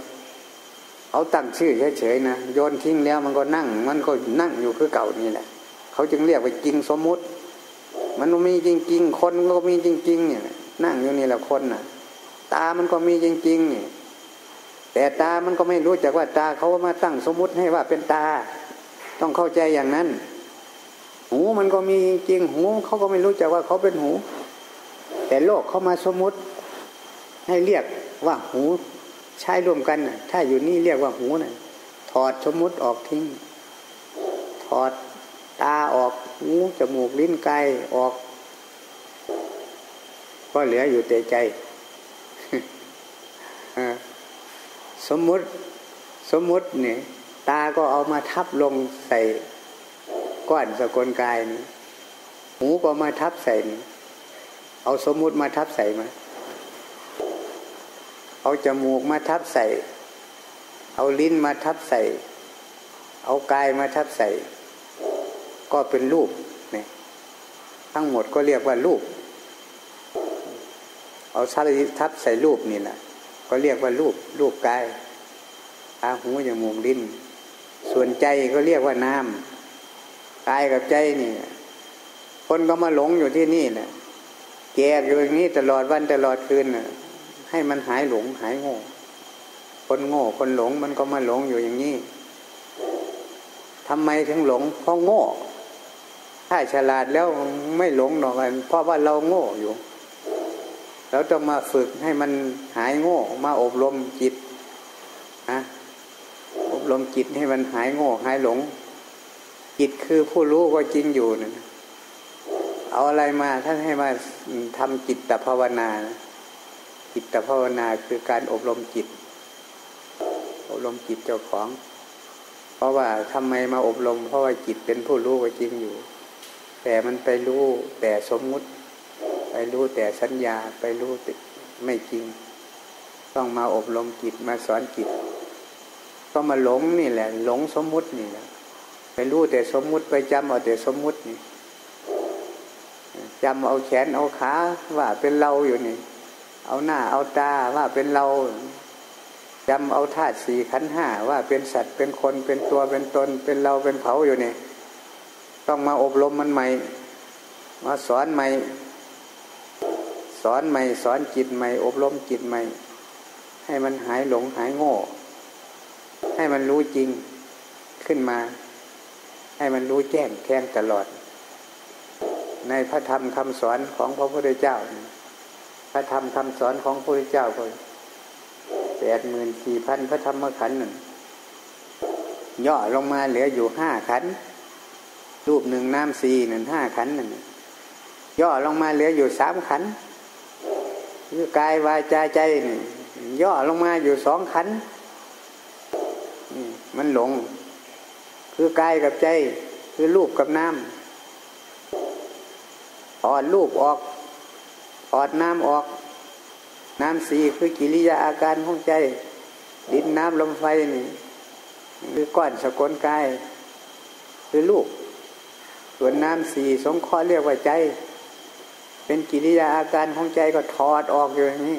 เอาตั้งชื่อเฉยๆนะโยนทิ้งแล้วมันก็นั่งมันก็นั่งอยู่คือเก่านี่แหละเขาจึงเรียกว่าจริงสมมุติมันมีจริงๆคนก็มีจริงๆเนี่ยนั่งอยู่นี่แหละคนน่ะตามันก็มีจริงๆนี่แต่ตามันก็ไม่รู้จักว่าตาเขามาตั้งสมมุติให้ว่าเป็นตาต้องเข้าใจอย่างนั้นหูมันก็มีจริงๆหูเขาก็ไม่รู้จักว่าเขาเป็นหูแต่โลกเขามาสมมุติให้เรียกว่าหูใช้ร่วมกันน่ะถ้าอยู่นี่เรียกว่าหูน่ะถอดสมมุติออกทิ้งถอดตาออกหูจมูกลิ้นกายออกก็เหลืออยู่แต่ใจสมมุติสมมุติเนี่ยตาก็เอามาทับลงใส่ก้อนสกลกายนี่หูก็มาทับใส่นี่เอาสมมุติมาทับใส่มาเอาจมูกมาทับใส่ เอาลิ้นมาทับใส่เอากายมาทับใส่ก็เป็นรูปเนี่ยทั้งหมดก็เรียกว่ารูปเอาชาลิทับใส่รูปนี่แหละก็เรียกว่ารูปรูปกายตาหูจมูกลิ้นส่วนใจก็เรียกว่านามกายกับใจนี่คนก็มาหลงอยู่ที่นี่แหละแกอยู่อย่างนี้ตลอดวันตลอดคืนน่ะให้มันหายหลงหายโง่คนโง่คนหลงมันก็มาหลงอยู่อย่างนี้ทำไมถึงหลงเพราะโง่ถ้าฉลาดแล้วไม่หลงหรอกเพราะว่าเราโง่อยู่เราต้องมาฝึกให้มันหายโง่มาอบรมจิตนะอบรมจิตให้มันหายโง่หายหลงจิตคือผู้รู้ก็จริงอยู่นะเอาอะไรมาท่านให้มาทำจิตตภาวนาจิตตภาวนาคือการอบรมจิตอบรมจิตเจ้าของเพราะว่าทำไมมาอบรมเพราะว่าจิตเป็นผู้รู้ก็จริงอยู่แต่มันไปรู้แต่สมมุติไปรู้แต่สัญญาไปรู้ไม่จริงต้องมาอบรมจิตมาสอนจิตก็มาหลงนี่แหละหลงสมมุตินี่แหละไปรู้แต่สมมุติไปจำเอาแต่สมมุตินี่จำเอาแขนเอาขาว่าเป็นเราอยู่นี่เอาหน้าเอาตาว่าเป็นเราจำเอาธาตุสี่ขันธ์ห้าว่าเป็นสัตว์เป็นคนเป็นตัวเป็นตนเป็นเราเป็นเขาอยู่นี่ต้องมาอบรมมันใหม่มาสอนใหม่สอนใหม่สอนจิตใหม่อบรมจิตใหม่ให้มันหายหลงหายโง่ให้มันรู้จริงขึ้นมาให้มันรู้แจ้งแทงตลอดในพระธรรมคำสอนของพระพุทธเจ้าพระธรรมคำสอนของพระพุทธเจ้าก็แปดหมื่นสี่พันพระธรรมขันธ์หนึ่งย่อลงมาเหลืออยู่ห้าขันธ์รูปหนึ่งน้ำสี่หนึ่งห้าขันธ์หนึ่งย่อลงมาเหลืออยู่สามขันธ์คือกายวาจาใจย่อลงมาอยู่สองขันธ์มันหลงคือกายกับใจคือรูปกับน้ำถอดรูปออกถอดน้ำออกน้ำสีคือกิริยาอาการของใจดินน้ำลมไฟนี่คือก้อนสกลกายคือรูปส่วนน้ำสีสงเคราะห์เรียกว่าใจเป็นกิริยาอาการของใจก็ถอดออกอยู่อย่างนี้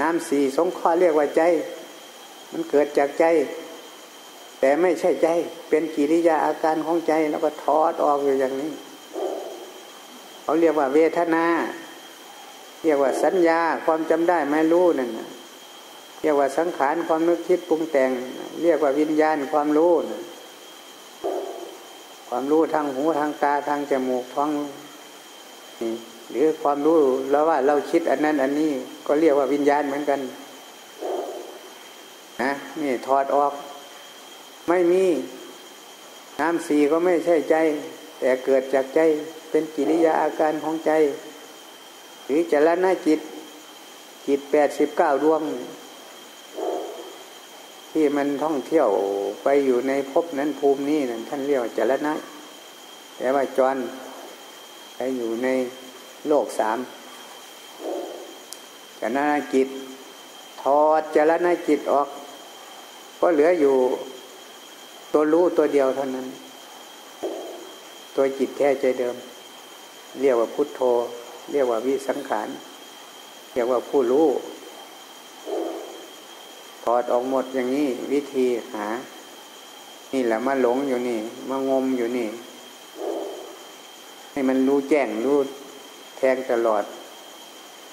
น้ำสีสงเคราะห์เรียกว่าใจมันเกิดจากใจแต่ไม่ใช่ใจเป็นกิริยาอาการของใจแล้วก็ถอดออกอยู่อย่างนี้เขาเรียกว่าเวทนาเรียกว่าสัญญาความจำได้ไม่รู้นั่นเรียกว่าสังขารความนึกคิดปรุงแต่งเรียกว่าวิญญาณความรู้นะความรู้ทางหูทางตาทางจมูกท้องหรือความรู้แล้วว่าเราคิดอันนั้นอันนี้ก็เรียกว่าวิญญาณเหมือนกันนะนี่ถอดออกไม่มีน้ำสีก็ไม่ใช่ใจแต่เกิดจากใจเป็นกิริยาอาการของใจหรือเจริญหน้าจิตจิตแปดสิบเก้าดวงที่มันท่องเที่ยวไปอยู่ในภพนั้นภูมินี้นั่นท่านเรียกว่าเจริญหน้าแต่ว่าจรไปอยู่ในโลกสามเจริญหน้าจิตถอดเจริญหน้าจิตออกก็เหลืออยู่ตัวรู้ตัวเดียวเท่านั้นตัวจิตแท้ใจเดิมเรียกว่าพุทโธเรียกว่าวิสังขารเรียกว่าผู้รู้ถอดออกหมดอย่างนี้วิธีหานี่แหละมาหลงอยู่นี่มางมอยู่นี่ให้มันรู้แจ้งรู้แทงตลอด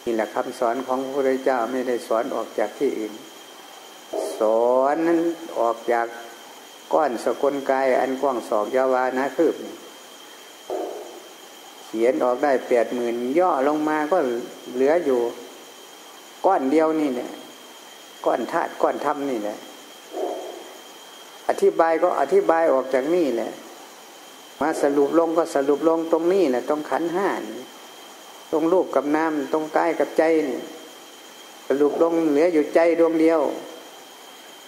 นี่แหละคำสอนของพระพุทธเจ้าไม่ได้สอนออกจากที่อื่นสอนนั้นออกจากก้อนสกลกายอันกว้างศอกยาวานะคืบเขียนออกได้แปดหมื่นย่อลงมาก็เหลืออยู่ก้อนเดียวนี่แหละก้อนธาตุก้อนธรรมนี่แหละอธิบายก็อธิบายออกจากนี่แหละมาสรุปลงก็สรุปลงตรงนี้แหละตรงขันธ์ห้าตรงรูปกับนามตรงกายกับใจนี่สรุปลงเหลืออยู่ใจดวงเดียว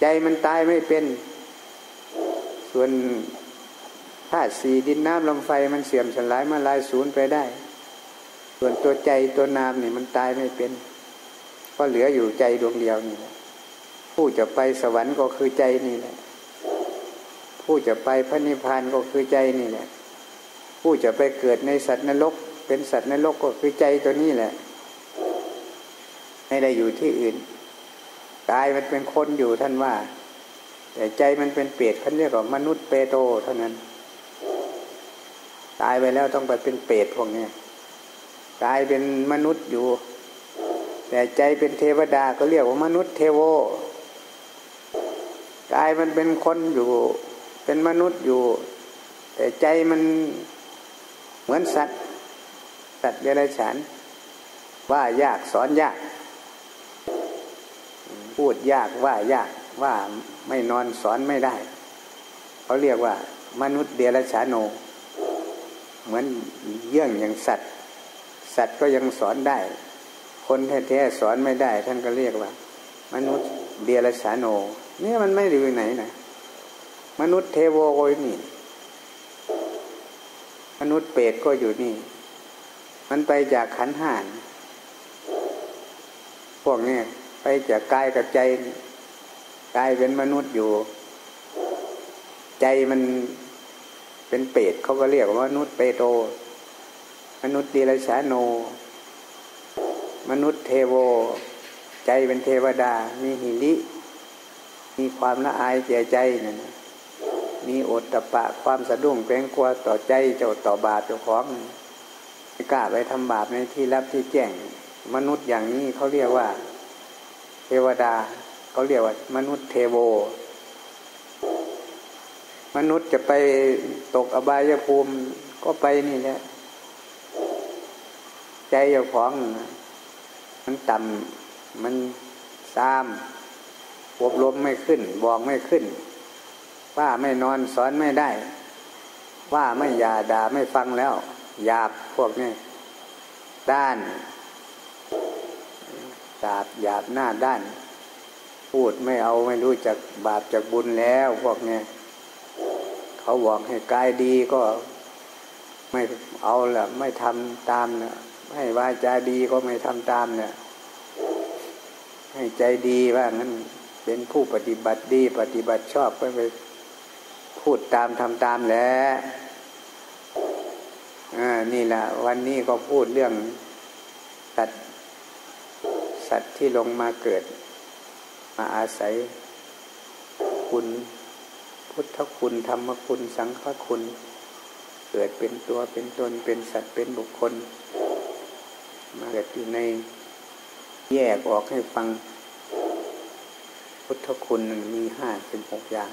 ใจมันตายไม่เป็นส่วนธาตุสี่ดินน้ำลมไฟมันเสื่อมสลายมาลายศูนย์ไปได้ส่วนตัวใจตัวนามนี่มันตายไม่เป็นก็เหลืออยู่ใจดวงเดียวนี่ ผู้จะไปสวรรค์ก็คือใจนี่แหละผู้จะไปพระนิพพานก็คือใจนี่แหละผู้จะไปเกิดในสัตว์นรกเป็นสัตว์นรกก็คือใจตัวนี้แหละไม่ได้อยู่ที่อื่นกายมันเป็นคนอยู่ท่านว่าแต่ใจมันเป็นเปรตท่านเรียกว่ามนุษย์เปโตเท่านั้นตายไปแล้วต้องไปเป็นเปรตพวกนี้กายเป็นมนุษย์อยู่แต่ใจเป็นเทวดาก็เรียกว่ามนุษย์เทโวกายมันเป็นคนอยู่เป็นมนุษย์อยู่แต่ใจมันเหมือนสัตว์สัตว์เดรัจฉานว่ายากสอนยากพูดยากว่ายากว่าไม่นอนสอนไม่ได้เขาเรียกว่ามนุษย์เดรัจฉานโนเหมือนเยื่องอย่างสัตว์สัตว์ก็ยังสอนได้คนแท้ๆสอนไม่ได้ท่านก็เรียกว่ามนุษย์เดรัจฉานโนเนี่ยมันไม่ได้อยู่ไหนนะมนุษย์เทโวก็อยู่นี่มนุษย์เปรตก็อยู่นี่มันไปจากขันธ์ห้าพวกนี้ไปจากกายกับใจกายเป็นมนุษย์อยู่ใจมันเป็นเปรตเขาก็เรียกว่ามนุษย์เปโตมนุษย์เดรัจฉานโนมนุษย์เทโวใจเป็นเทวดามีหิริมีความละอายแก่ใจนั่นมีโอตตะปะความสะดุ้งเกรงกลัวต่อใจเจ้าต่อบาปเจ้าของไม่กล้าไปทำบาปในที่ลับที่แจ้งมนุษย์อย่างนี้เขาเรียกว่าเทวดาเขาเรียกว่ามนุษย์เทโวมนุษย์จะไปตกอบายภูมิก็ไปนี่แหละใจเจ้าของมันต่ำมันซามอบรมไม่ขึ้นบอกไม่ขึ้นว่าไม่นอนสอนไม่ได้ว่าไม่อย่าด่าไม่ฟังแล้วหยาบพวกนี้ด้านหยาบหยาบหน้าด้านพูดไม่เอาไม่รู้จักบาปจักบุญแล้วพวกนี้เขาบอกให้กายดีก็ไม่เอาละไม่ทำตามนะให้วาจาดีก็ไม่ทำตามนะให้ใจดีว่างั้นเป็นผู้ปฏิบัติดีปฏิบัติชอบก็ไปพูดตามทำตามแหละนี่แหละวันนี้ก็พูดเรื่องสัตว์สัตว์ที่ลงมาเกิดมาอาศัยคุณพุทธคุณธรรมคุณสังฆคุณเกิดเป็นตัวเป็นตนเป็นสัตว์เป็นบุคคลมาเกิดอยู่ในแยกออกให้ฟังพุทธคุณมีห้าสิบหกอย่าง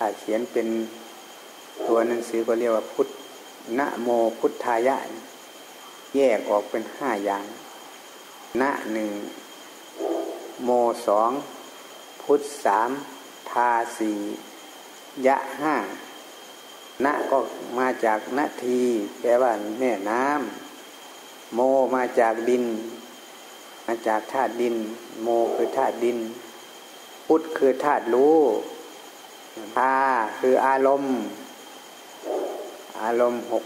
ถ้าเขียนเป็นตัวหนังสือก็เรียกว่าพุทธนะโมพุทธายะแยกออกเป็นห้าอย่างนะหนึ่งโมสองพุทธสามทาสี่ยะห้านะก็มาจากนาทีแปลว่าแม่น้ำโมมาจากดินมาจากธาตุดินโมคือธาตุดินพุทธคือธาตุรู้ธาคืออารมณ์อารมณ์หก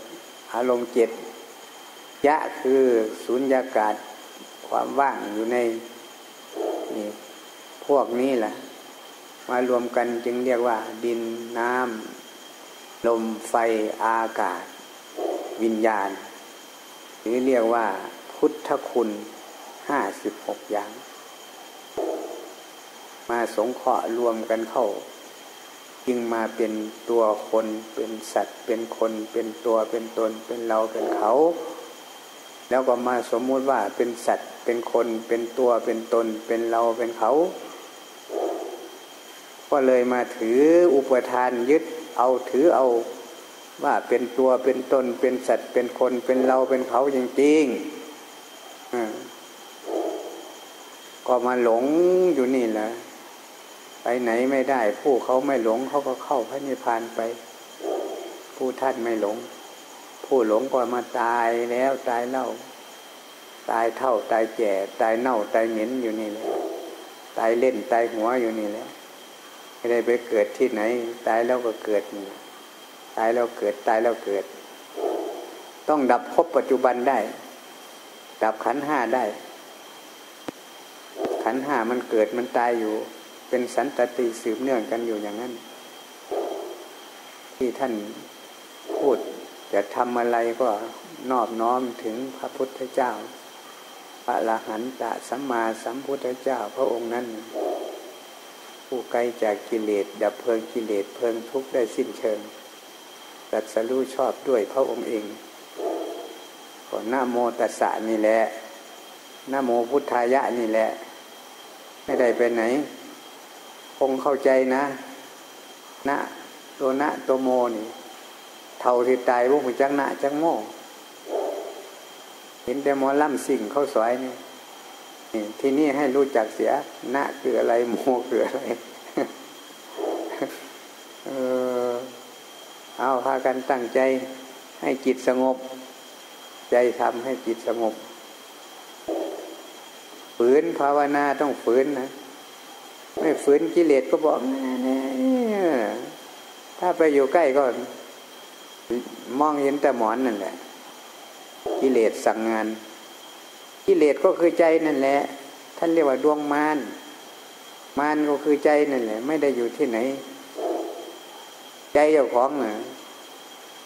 อารมณ์เจ็ดยะคือสุญญากาศความว่างอยู่ในนี่พวกนี้แหละมารวมกันจึงเรียกว่าดินน้ำลมไฟอากาศวิญญาณหรือเรียกว่าพุทธคุณห้าสิบหกอย่างมาสงเคราะห์รวมกันเข้าจึงมาเป็นตัวคนเป็นสัตว์เป็นคนเป็นตัวเป็นตนเป็นเราเป็นเขาแล้วก็มาสมมุติว่าเป็นสัตว์เป็นคนเป็นตัวเป็นตนเป็นเราเป็นเขาก็เลยมาถืออุปทานยึดเอาถือเอาว่าเป็นตัวเป็นตนเป็นสัตว์เป็นคนเป็นเราเป็นเขาจริงๆก็มาหลงอยู่นี่แหละไปไหนไม่ได้ผู้เขาไม่หลงเขาก็เข้าพระนิพพานไปผู้ท่านไม่หลงผู้หลงก็มาตายแล้วตายเล่าตายเท่าตายแก่ตายเน่าตายเหม็นอยู่นี่แหละตายเล่นตายหัวอยู่นี่แหละไม่ได้ไปเกิดที่ไหนตายแล้วก็เกิดนี่ตายแล้วเกิดตายแล้วเกิดต้องดับภพปัจจุบันได้ดับขันธ์ห้าได้ขันธ์ห้ามันเกิดมันตายอยู่ เป็นสันตติสืบเนื่องกันอยู่อย่างนั้นที่ท่านพูดจะทำอะไรก็นอบน้อมถึงพระพุทธเจ้าพระอรหันตสัมมาสัมพุทธเจ้าพระองค์นั้นผู้ไกลจากกิเลสดับเพลิงกิเลสเพลิงทุกข์ได้สิ้นเชิงตรัสรู้ชอบด้วยพระองค์เองก็นะโมตัสสะนี่แหละนะโมพุทธายะนี่แหละไม่ได้ไปไหนคงเข้าใจนะนะตัวนะตัวโมนี่เท่าที่ตายพวกผู้จักนะจักโมเห็นแต่หมอล่ำสิ่งเข้าสวยนี่ที่นี่ให้รู้จักเสียนะคืออะไรโมคืออะไร เออเอาพากันตั้งใจให้จิตสงบใจทำให้จิตสงบฝืนภาวนาต้องฝืนนะไม่ฝืนกิเลสก็บอกถ้าไปอยู่ใกล้ก็มองเห็นแต่หมอนนั่นแหละกิเลสสั่งงานกิเลสก็คือใจนั่นแหละท่านเรียกว่าดวงมารมารก็คือใจนั่นแหละไม่ได้อยู่ที่ไหนใจเจ้าของน่ะ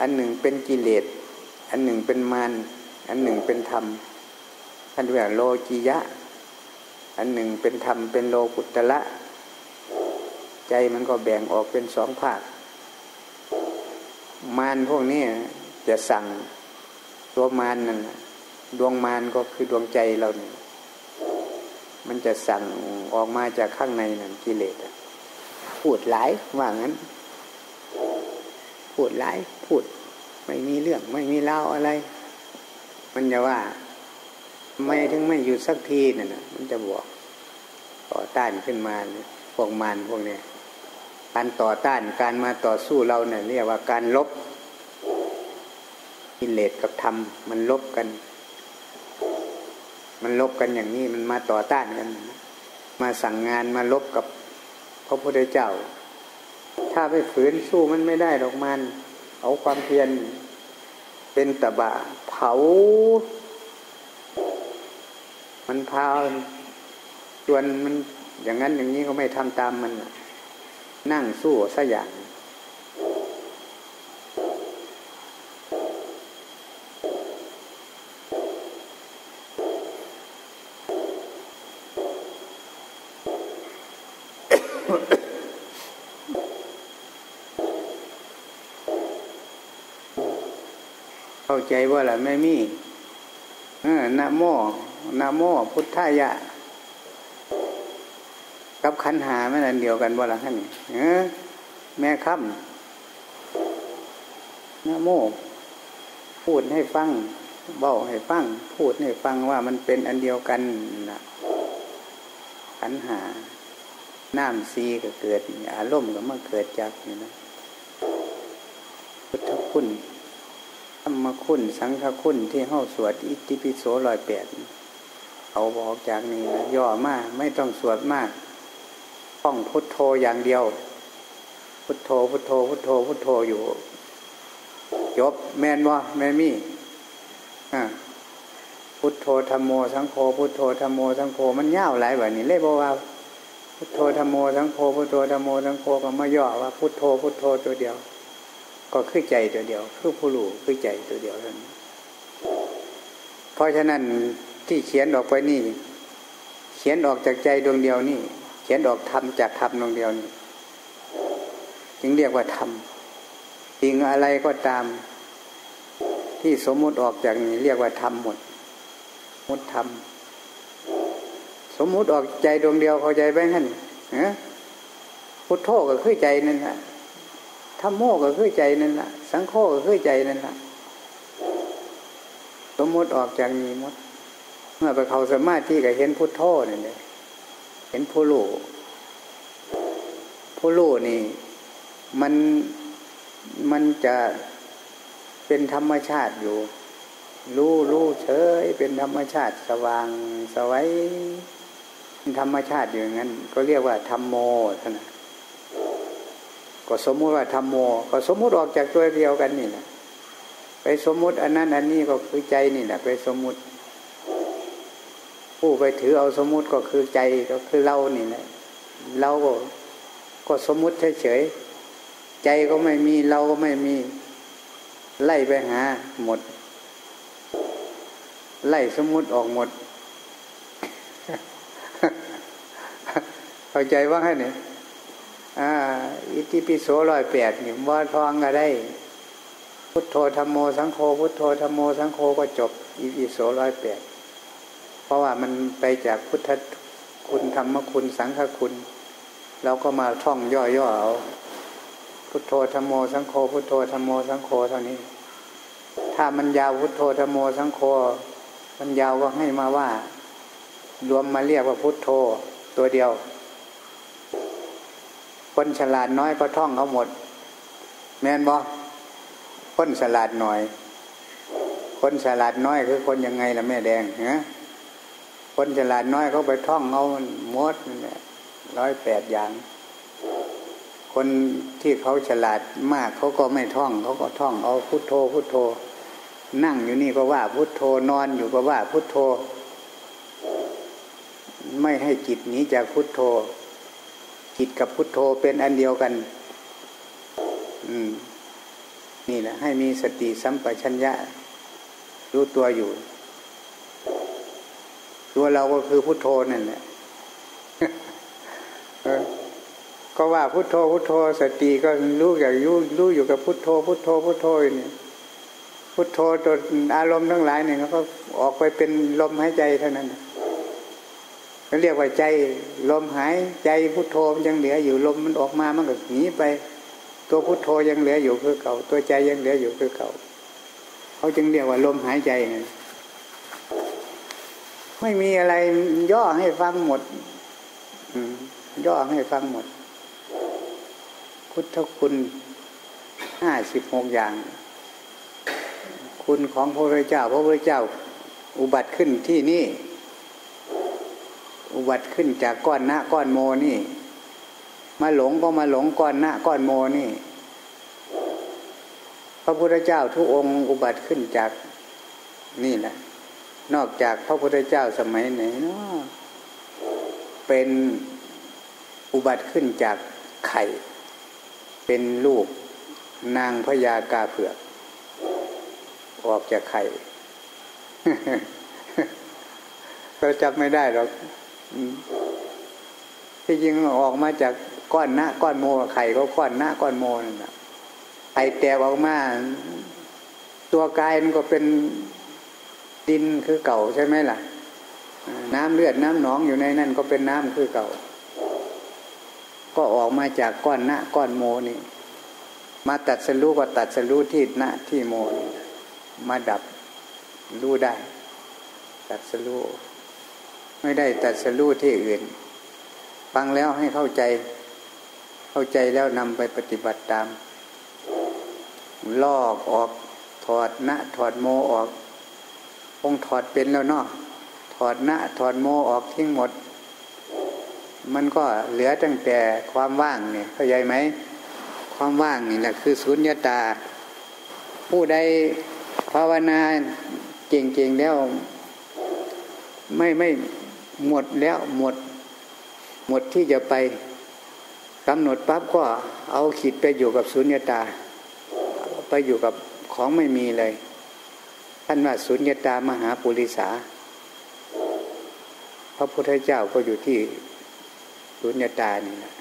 อันหนึ่งเป็นกิเลสอันหนึ่งเป็นมารอันหนึ่งเป็นธรรมท่านเรียกโลกิยะอันหนึ่งเป็นธรรมเป็นโลกุตระใจมันก็แบ่งออกเป็นสองภาคมารพวกนี้จะสั่งตัวมารนั่นดวงมารก็คือดวงใจเราเนี่ยมันจะสั่งออกมาจากข้างในนั่นกิเลสพูดหลายว่างั้นพูดหลายพูดไม่มีเรื่องไม่มีเล่าอะไรมันจะว่าไม่ถึงไม่หยุดสักทีนั่นนะมันจะบอกต่อต้านขึ้นมาพวกมารพวกนี้การต่อต้านการมาต่อสู้เราเนี่ยเรียกว่าการลบกิเลสกับธรรมมันลบกันมันลบกันอย่างนี้มันมาต่อต้านกันมาสั่งงานมาลบกับพระพุทธเจ้าถ้าไปฝืนสู้มันไม่ได้หรอกมันเอาความเพียรเป็นตบะเผามันพาชวนมันอย่างนั้นอย่างนี้ก็ไม่ทำตามมันนั่งสู้ซะอย่างเข้าใจว่าล่ะแม่มี่เออนะโมนะโมพุทธายะกับขันหามันอันเดียวกันว่าล่ะท่านเออแม่ค่ำนะโมพูดให้ฟังเบ้าให้ฟังพูดให้ฟังว่ามันเป็นอันเดียวกันนะขันหาน้ำซีก็เกิดอารมณ์ก็มาเกิดจากนี่นะพุทธคุณธรรมคุณสังฆคุณที่เฮาสวดอิติปิโสร้อยแปดเอาบอกจากนี้นะย่อมากไม่ต้องสวดมากท่องพุทโธอย่างเดียวพุทโธพุทโธพุทโธพุทโธอยู่จบแม่นบ่แม่มี่อ่าพุทโธธัมโมสังโฆพุทโธธัมโมสังโฆมันยาวหลายบัดนี้เลยบ่ว่าพุทโธธัมโมสังโฆพุทโธธัมโมสังโฆก็มาย่อว่าพุทโธพุทโธตัวเดียวก็คือใจตัวเดียวคือผู้รู้คือใจตัวเดียวนั้นเพราะฉะนั้นที่เขียนออกไปนี่เขียนออกจากใจดวงเดียวนี่เขียนออกธรรมจากธรรมดวงเดียวนี่จึงเรียกว่าธรรมสิ่งอะไรก็ตามที่สมมุติออกจากนี้เรียกว่าธรรมหมดหมดธรรมสมมุติออกใจดวงเดียวเข้าใจไหมท่านฮะพุทโธก็คือใจนั่นแหละธรรมโมก็คือใจนั่นแหละสังโฆก็คือใจนั่นแหละสมมติออกจากนี้มดเมื่อไปเข้าสมาธิก็เห็นพุทโธนั่นเลยเห็นผู้รู้ผู้รู้นี่มันมันจะเป็นธรรมชาติอยู่รู้รู้เฉยเป็นธรรมชาติสว่างสวัยธรรมชาติอยู่งั้นก็เรียกว่าธัมโมท่านก็สมมุติว่าธรรมโมก็สมมุติออกจากตัวเดียวกันนี่แหละไปสมมุติอันนั้นอันนี้ก็คือใจนี่แหละไปสมมุติผู้ไปถือเอาสมมุติก็คือใจก็คือเรานี่แหละ เราก็ก็สมมุติเฉยๆใจก็ไม่มีเราก็ไม่มีไล่ไปหาหมดไล่สมมุติออกหมด เข้าใจว่าไงเนี่ยอ่าอิติปิโสร้อยแปดเนี่ยว่าทองก็ได้พุทโธธรรมโมสังโฆพุทโธธรรมโมสังโฆก็จบอิติปิโสร้อยแปดเพราะว่ามันไปจากพุทธคุณธรรมคุณสังฆคุณเราก็มาท่องย่อๆเอาพุทโธธรรมโมสังโฆพุทโธธรรมโมสังโฆเท่านี้ถ้ามันยาวพุทโธธรรมโมสังโฆมันยาวก็ให้มาว่ารวมมาเรียกว่าพุทโธตัวเดียวคนฉลาดน้อยก็ท่องเขาหมดแม่นบ่คนฉลาดหน่อยคนฉลาดน้อยคือคนยังไงล่ะแม่แดงฮะคนฉลาดน้อยเขาไปท่องเอาหมดนั่นแหละร้อยแปดอย่างคนที่เขาฉลาดมากเขาก็ไม่ท่องเขาก็ท่องเอาพุทโธพุทโธนั่งอยู่นี่ก็ว่าพุทโธนอนอยู่ก็ว่าพุทโธไม่ให้จิตหนีจากพุทโธจิตกับพุทโธเป็นอันเดียวกันอืมนี่แหละให้มีสติสัมปชัญญะรู้ตัวอยู่ตัวเราก็คือพุทโธนั่นแหละก็ว่าพุทโธพุทโธสติก็รู้อย่างรู้รู้อยู่กับพุทโธพุทโธพุทโธนี่พุทโธตัวอารมณ์ทั้งหลายเนี่ยเขาก็ออกไปเป็นลมหายใจเท่านั้นเขาเรียกว่าใจลมหายใจพุทโธมันยังเหลืออยู่ลมมันออกมามันก็หนีไปตัวพุทโธยังเหลืออยู่คือเก่าตัวใจยังเหลืออยู่คือเก่าเขาจึงเรียกว่าลมหายใจเนี่ยไม่มีอะไรย่อให้ฟังหมดย่อให้ฟังหมดพุทธคุณห้าสิบหกอย่างคุณของพระพุทธเจ้าพระพุทธเจ้าอุบัติขึ้นที่นี่อุบัติขึ้นจากก้อนหน้าก้อนโมนี่มาหลงก็มาหลงก้อนหน้าก้อนโมนี่พระพุทธเจ้าทุกองค์อุบัติขึ้นจากนี่แหละนอกจากพระพุทธเจ้าสมัยไหนเนาะเป็นอุบัติขึ้นจากไข่เป็นลูกนางพญากาเผือกออกจากไข่ เราจับไม่ได้หรอกที่จริงออกมาจากก้อนหน้าก้อนโมไข่ก็ก้อนหน้าก้อนโมนั่นแหละไข่แตกออกมาตัวกายมันก็เป็นดินคือเก่าใช่ไหมล่ะน้ำเลือดน้ำหนองอยู่ในนั่นก็เป็นน้ำคือเก่าก็ออกมาจากก้อนหน้าก้อนโมนี่มาตัดสรู้ก็ตัดสรู้ที่หน้าที่โมนี่มาดับรู้ได้ตัดสรู้ไม่ได้ตัดสรู้ที่อื่นฟังแล้วให้เข้าใจเข้าใจแล้วนำไปปฏิบัติตามลอกออกถอดหน้าถอดโมออกคงถอดเป็นแล้วเนาะถอดหน้าถอดโมออกทิ้งหมดมันก็เหลือตั้งแต่ความว่างเนี่ยเข้าใจไหมความว่างนี่แหละคือสุญญตาผู้ใดภาวนาเก่งๆแล้วไม่ไม่หมดแล้วหมดหมดที่จะไปกำหนดปั๊บก็เอาขีดไปอยู่กับสุญญตาไปอยู่กับของไม่มีเลยท่านว่าสุญญตามหาปุริสาพระพุทธเจ้าก็อยู่ที่สุญญตานี่นะ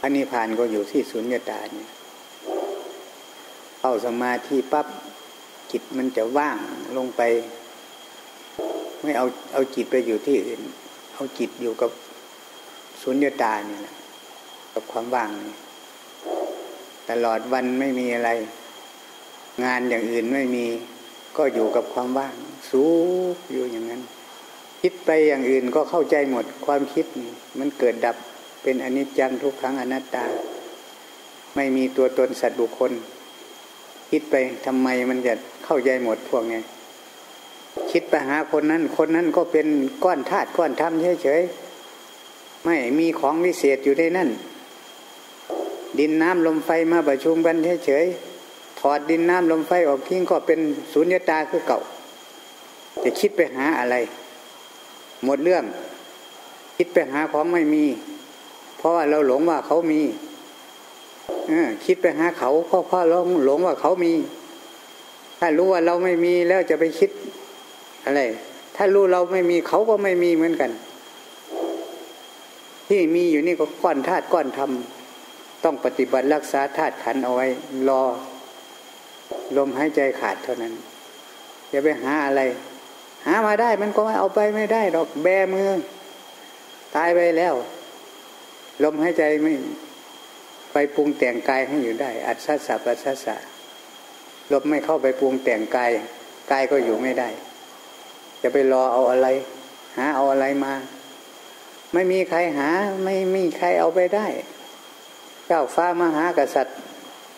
พระนิพพานก็อยู่ที่สุญญตานี่เข้าสมาธิปั๊บจิตมันจะว่างลงไปไม่เอาเอาจิตไปอยู่ที่อื่นเอาจิตอยู่กับสุญญตานี่แหละกับความว่างนี่ตลอดวันไม่มีอะไรงานอย่างอื่นไม่มีก็อยู่กับความว่างสูบอยู่อย่างนั้นคิดไปอย่างอื่นก็เข้าใจหมดความคิดนี่มันเกิดดับเป็นอนิจจังทุกขังอนัตตาไม่มีตัวตนสัตว์บุคคลคิดไปทำไมมันจะเข้าใจหมดพวกนี้คิดไปหาคนนั้นคนนั้นก็เป็นก้อนธาตุก้อนธรรมเฉยๆไม่มีของวิเศษอยู่ในนั้นดินน้ำลมไฟมาประชุมกันเฉยๆถอดดินน้ำลมไฟออกทิ้งก็เป็นสุญญตาคือเก่าจะคิดไปหาอะไรหมดเรื่องคิดไปหาของไม่มี เพราะว่าเราหลงว่าเขามีคิดไปหาเขาเพราะเพราะเราหลงว่าเขามีถ้ารู้ว่าเราไม่มีแล้วจะไปคิดอะไรถ้ารู้เราไม่มีเขาก็ไม่มีเหมือนกันที่มีอยู่นี่ก็ก้อนธาตุก้อนธรรมต้องปฏิบัติรักษาธาตุขันธ์เอาไว้รอลมหายใจขาดเท่านั้นอย่าไปหาอะไรหามาได้มันก็ไม่เอาไปไม่ได้หรอกแบมือตายไปแล้วลมหายใจไม่ไปปรุงแต่งกายให้อยู่ได้อัศสะสัพอัศสะสะลมไม่เข้าไปปรุงแต่งกายกายก็อยู่ไม่ได้จะไปรอเอาอะไรหาเอาอะไรมาไม่มีใครหาไม่มีใครเอาไปได้เจ้าฟ้ามหากษัตริย์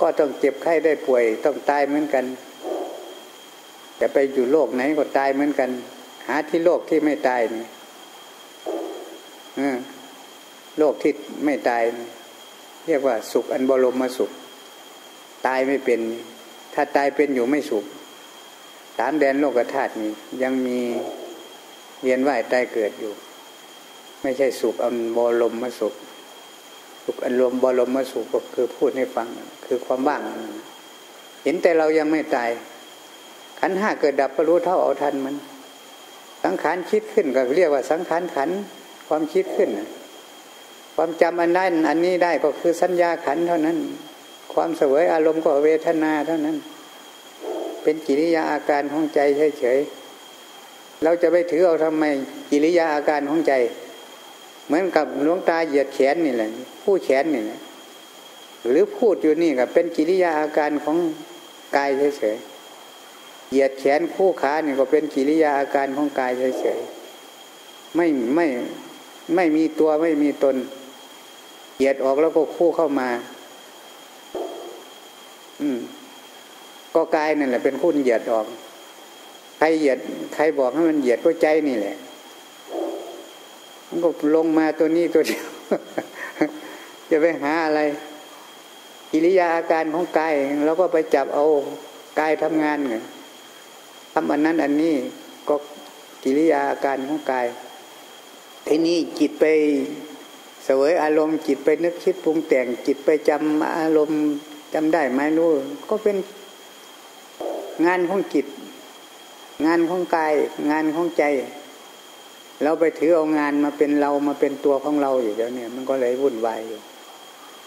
ก็ต้องเจ็บไข้ได้ป่วยต้องตายเหมือนกันจะไปอยู่โลกไหนก็ตายเหมือนกันหาที่โลกที่ไม่ตายนี่โลกที่ไม่ตายเรียกว่าสุขอันบรมสุขตายไม่เป็นถ้าตายเป็นอยู่ไม่สุขสามแดนโลกธาตุนี้ยังมีเวียนว่ายตายเกิดอยู่ไม่ใช่สุขอันบรมสุขสุขอันรวมบรมสุขก็คือพูดให้ฟังคือความว่างเห็นแต่เรายังไม่ตายขันธ์ห้าเกิดดับก็รู้เท่าเอาทันมันสังขารคิดขึ้นก็เรียกว่าสังขารขันธ์ความคิดขึ้นความจำอันได้อันนี้ได้ก็คือสัญญาขันธ์เท่านั้นความเสวยอารมณ์ก็เวทนาเท่านั้นเป็นกิริยาอาการของใจเฉยๆเราจะไปถือเอาทำไมกิริยาอาการของใจเหมือนกับหลวงตาเหยียดแขนนี่แหละผู้แขนนี่แหละหรือพูดอยู่นี่ก็เป็นกิริยาอาการของกายเฉยๆเหยียดแขนคู่ขานี่ก็เป็นกิริยาอาการของกายเฉยๆไม่ไม่ไม่มีตัวไม่มีตนเหยียดออกแล้วก็คู่เข้ามาอืมก็กายนั่นแหละเป็นคนเหยียดออกใครเหยียดใครบอกให้มันเหยียดก็ใจนี่แหละมันก็ลงมาตัวนี้ตัวเดียวจะไปหาอะไรกิริยาอาการของกายเราก็ไปจับเอากายทำงานไงทำอันนั้นอันนี้ก็กิริยาอาการของกายทีนี้จิตไปเสวยอารมณ์จิตไปนึกคิดปรุงแต่งจิตไปจำอารมณ์จำได้ไหมรู้ก็เป็นงานของจิตงานของกายงานของใจเราไปถือเอางานมาเป็นเรามาเป็นตัวของเราอยู่แล้วเนี่ยมันก็เลยวุ่นวายอยู่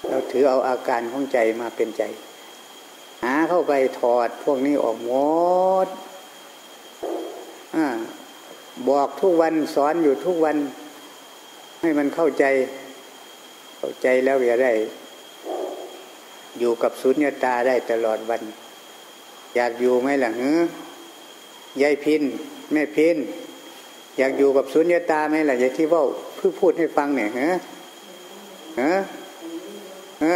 เราถือเอาอาการของใจมาเป็นใจหาเข้าไปถอดพวกนี้ออกหมดอ่าบอกทุกวันสอนอยู่ทุกวันให้มันเข้าใจเข้าใจแล้วอย่าได้อยู่กับสุญญตาได้ตลอดวันอยากอยู่ไหมล่ะหือยายพินแม่พินอยากอยู่กับสุญญตาไหมล่ะยายที่ว่าเพื่อพูดให้ฟังเนี่ยฮะฮะฮะ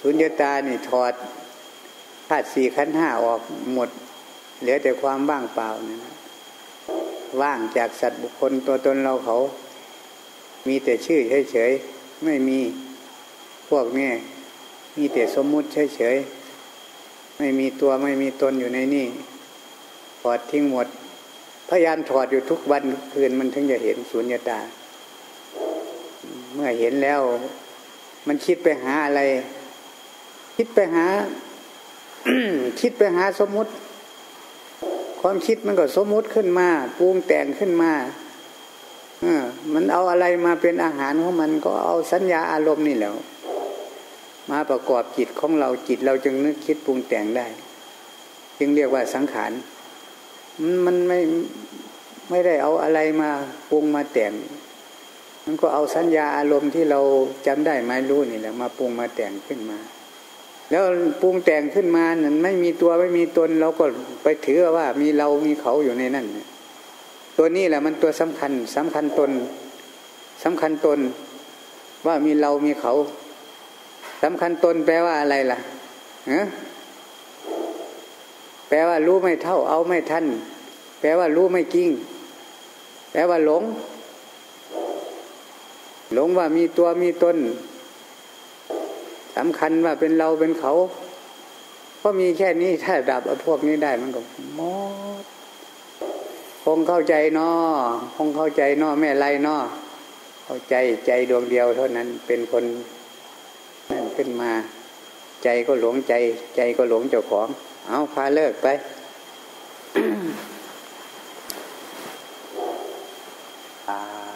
สุญญตานี่ถอดธาตุสี่ขันธ์ห้าออกหมดเหลือแต่ความว่างเปล่าเนี่ยว่างจากสัตว์บุคคลตัวตนเราเขามีแต่ชื่อเฉยๆไม่มีพวกนี้มีแต่สมมุติเฉยๆไม่มีตัวไม่มีตนอยู่ในนี่ถอดทิ้งหมดพยายามถอดอยู่ทุกวันทุกคืนมันถึงจะเห็นสุญญตาเมื่อเห็นแล้วมันคิดไปหาอะไรคิดไปหา คิดไปหาสมมุติความคิดมันก็สมมุติขึ้นมาปรุงแต่งขึ้นมาเออมันเอาอะไรมาเป็นอาหารของมันก็เอาสัญญาอารมณ์นี่แหละมาประกอบจิตของเราจิตเราจึงนึกคิดปรุงแต่งได้จึงเรียกว่าสังขารมันไม่ไม่ได้เอาอะไรมาปรุงมาแต่งมันก็เอาสัญญาอารมณ์ที่เราจำได้หมายรู้นี่แหละมาปรุงมาแต่งขึ้นมาแล้วปรุงแต่งขึ้นมานั่นไม่มีตัวไม่มีตนเราก็ไปถือว่ามีเรามีเขาอยู่ในนั่นตัวนี้แหละมันตัวสำคัญสำคัญตนสำคัญตนว่ามีเรามีเขาสำคัญตนแปลว่าอะไรล่ะฮะแปลว่ารู้ไม่เท่าเอาไม่ทันแปลว่ารู้ไม่จริงแปลว่าหลงหลงว่ามีตัวมีตนสำคัญว่าเป็นเราเป็นเขาก็มีแค่นี้ถ้าดับพวกนี้ได้มันก็หมดคงเข้าใจเนาะคงเข้าใจเนาะแม่ไรเนาะ เข้าใจใจดวงเดียวเท่านั้นเป็นคนนั่นขึ้นมาใจก็หลงใจใจก็หลงเจ้าของเอาพาเลิกไป อ่า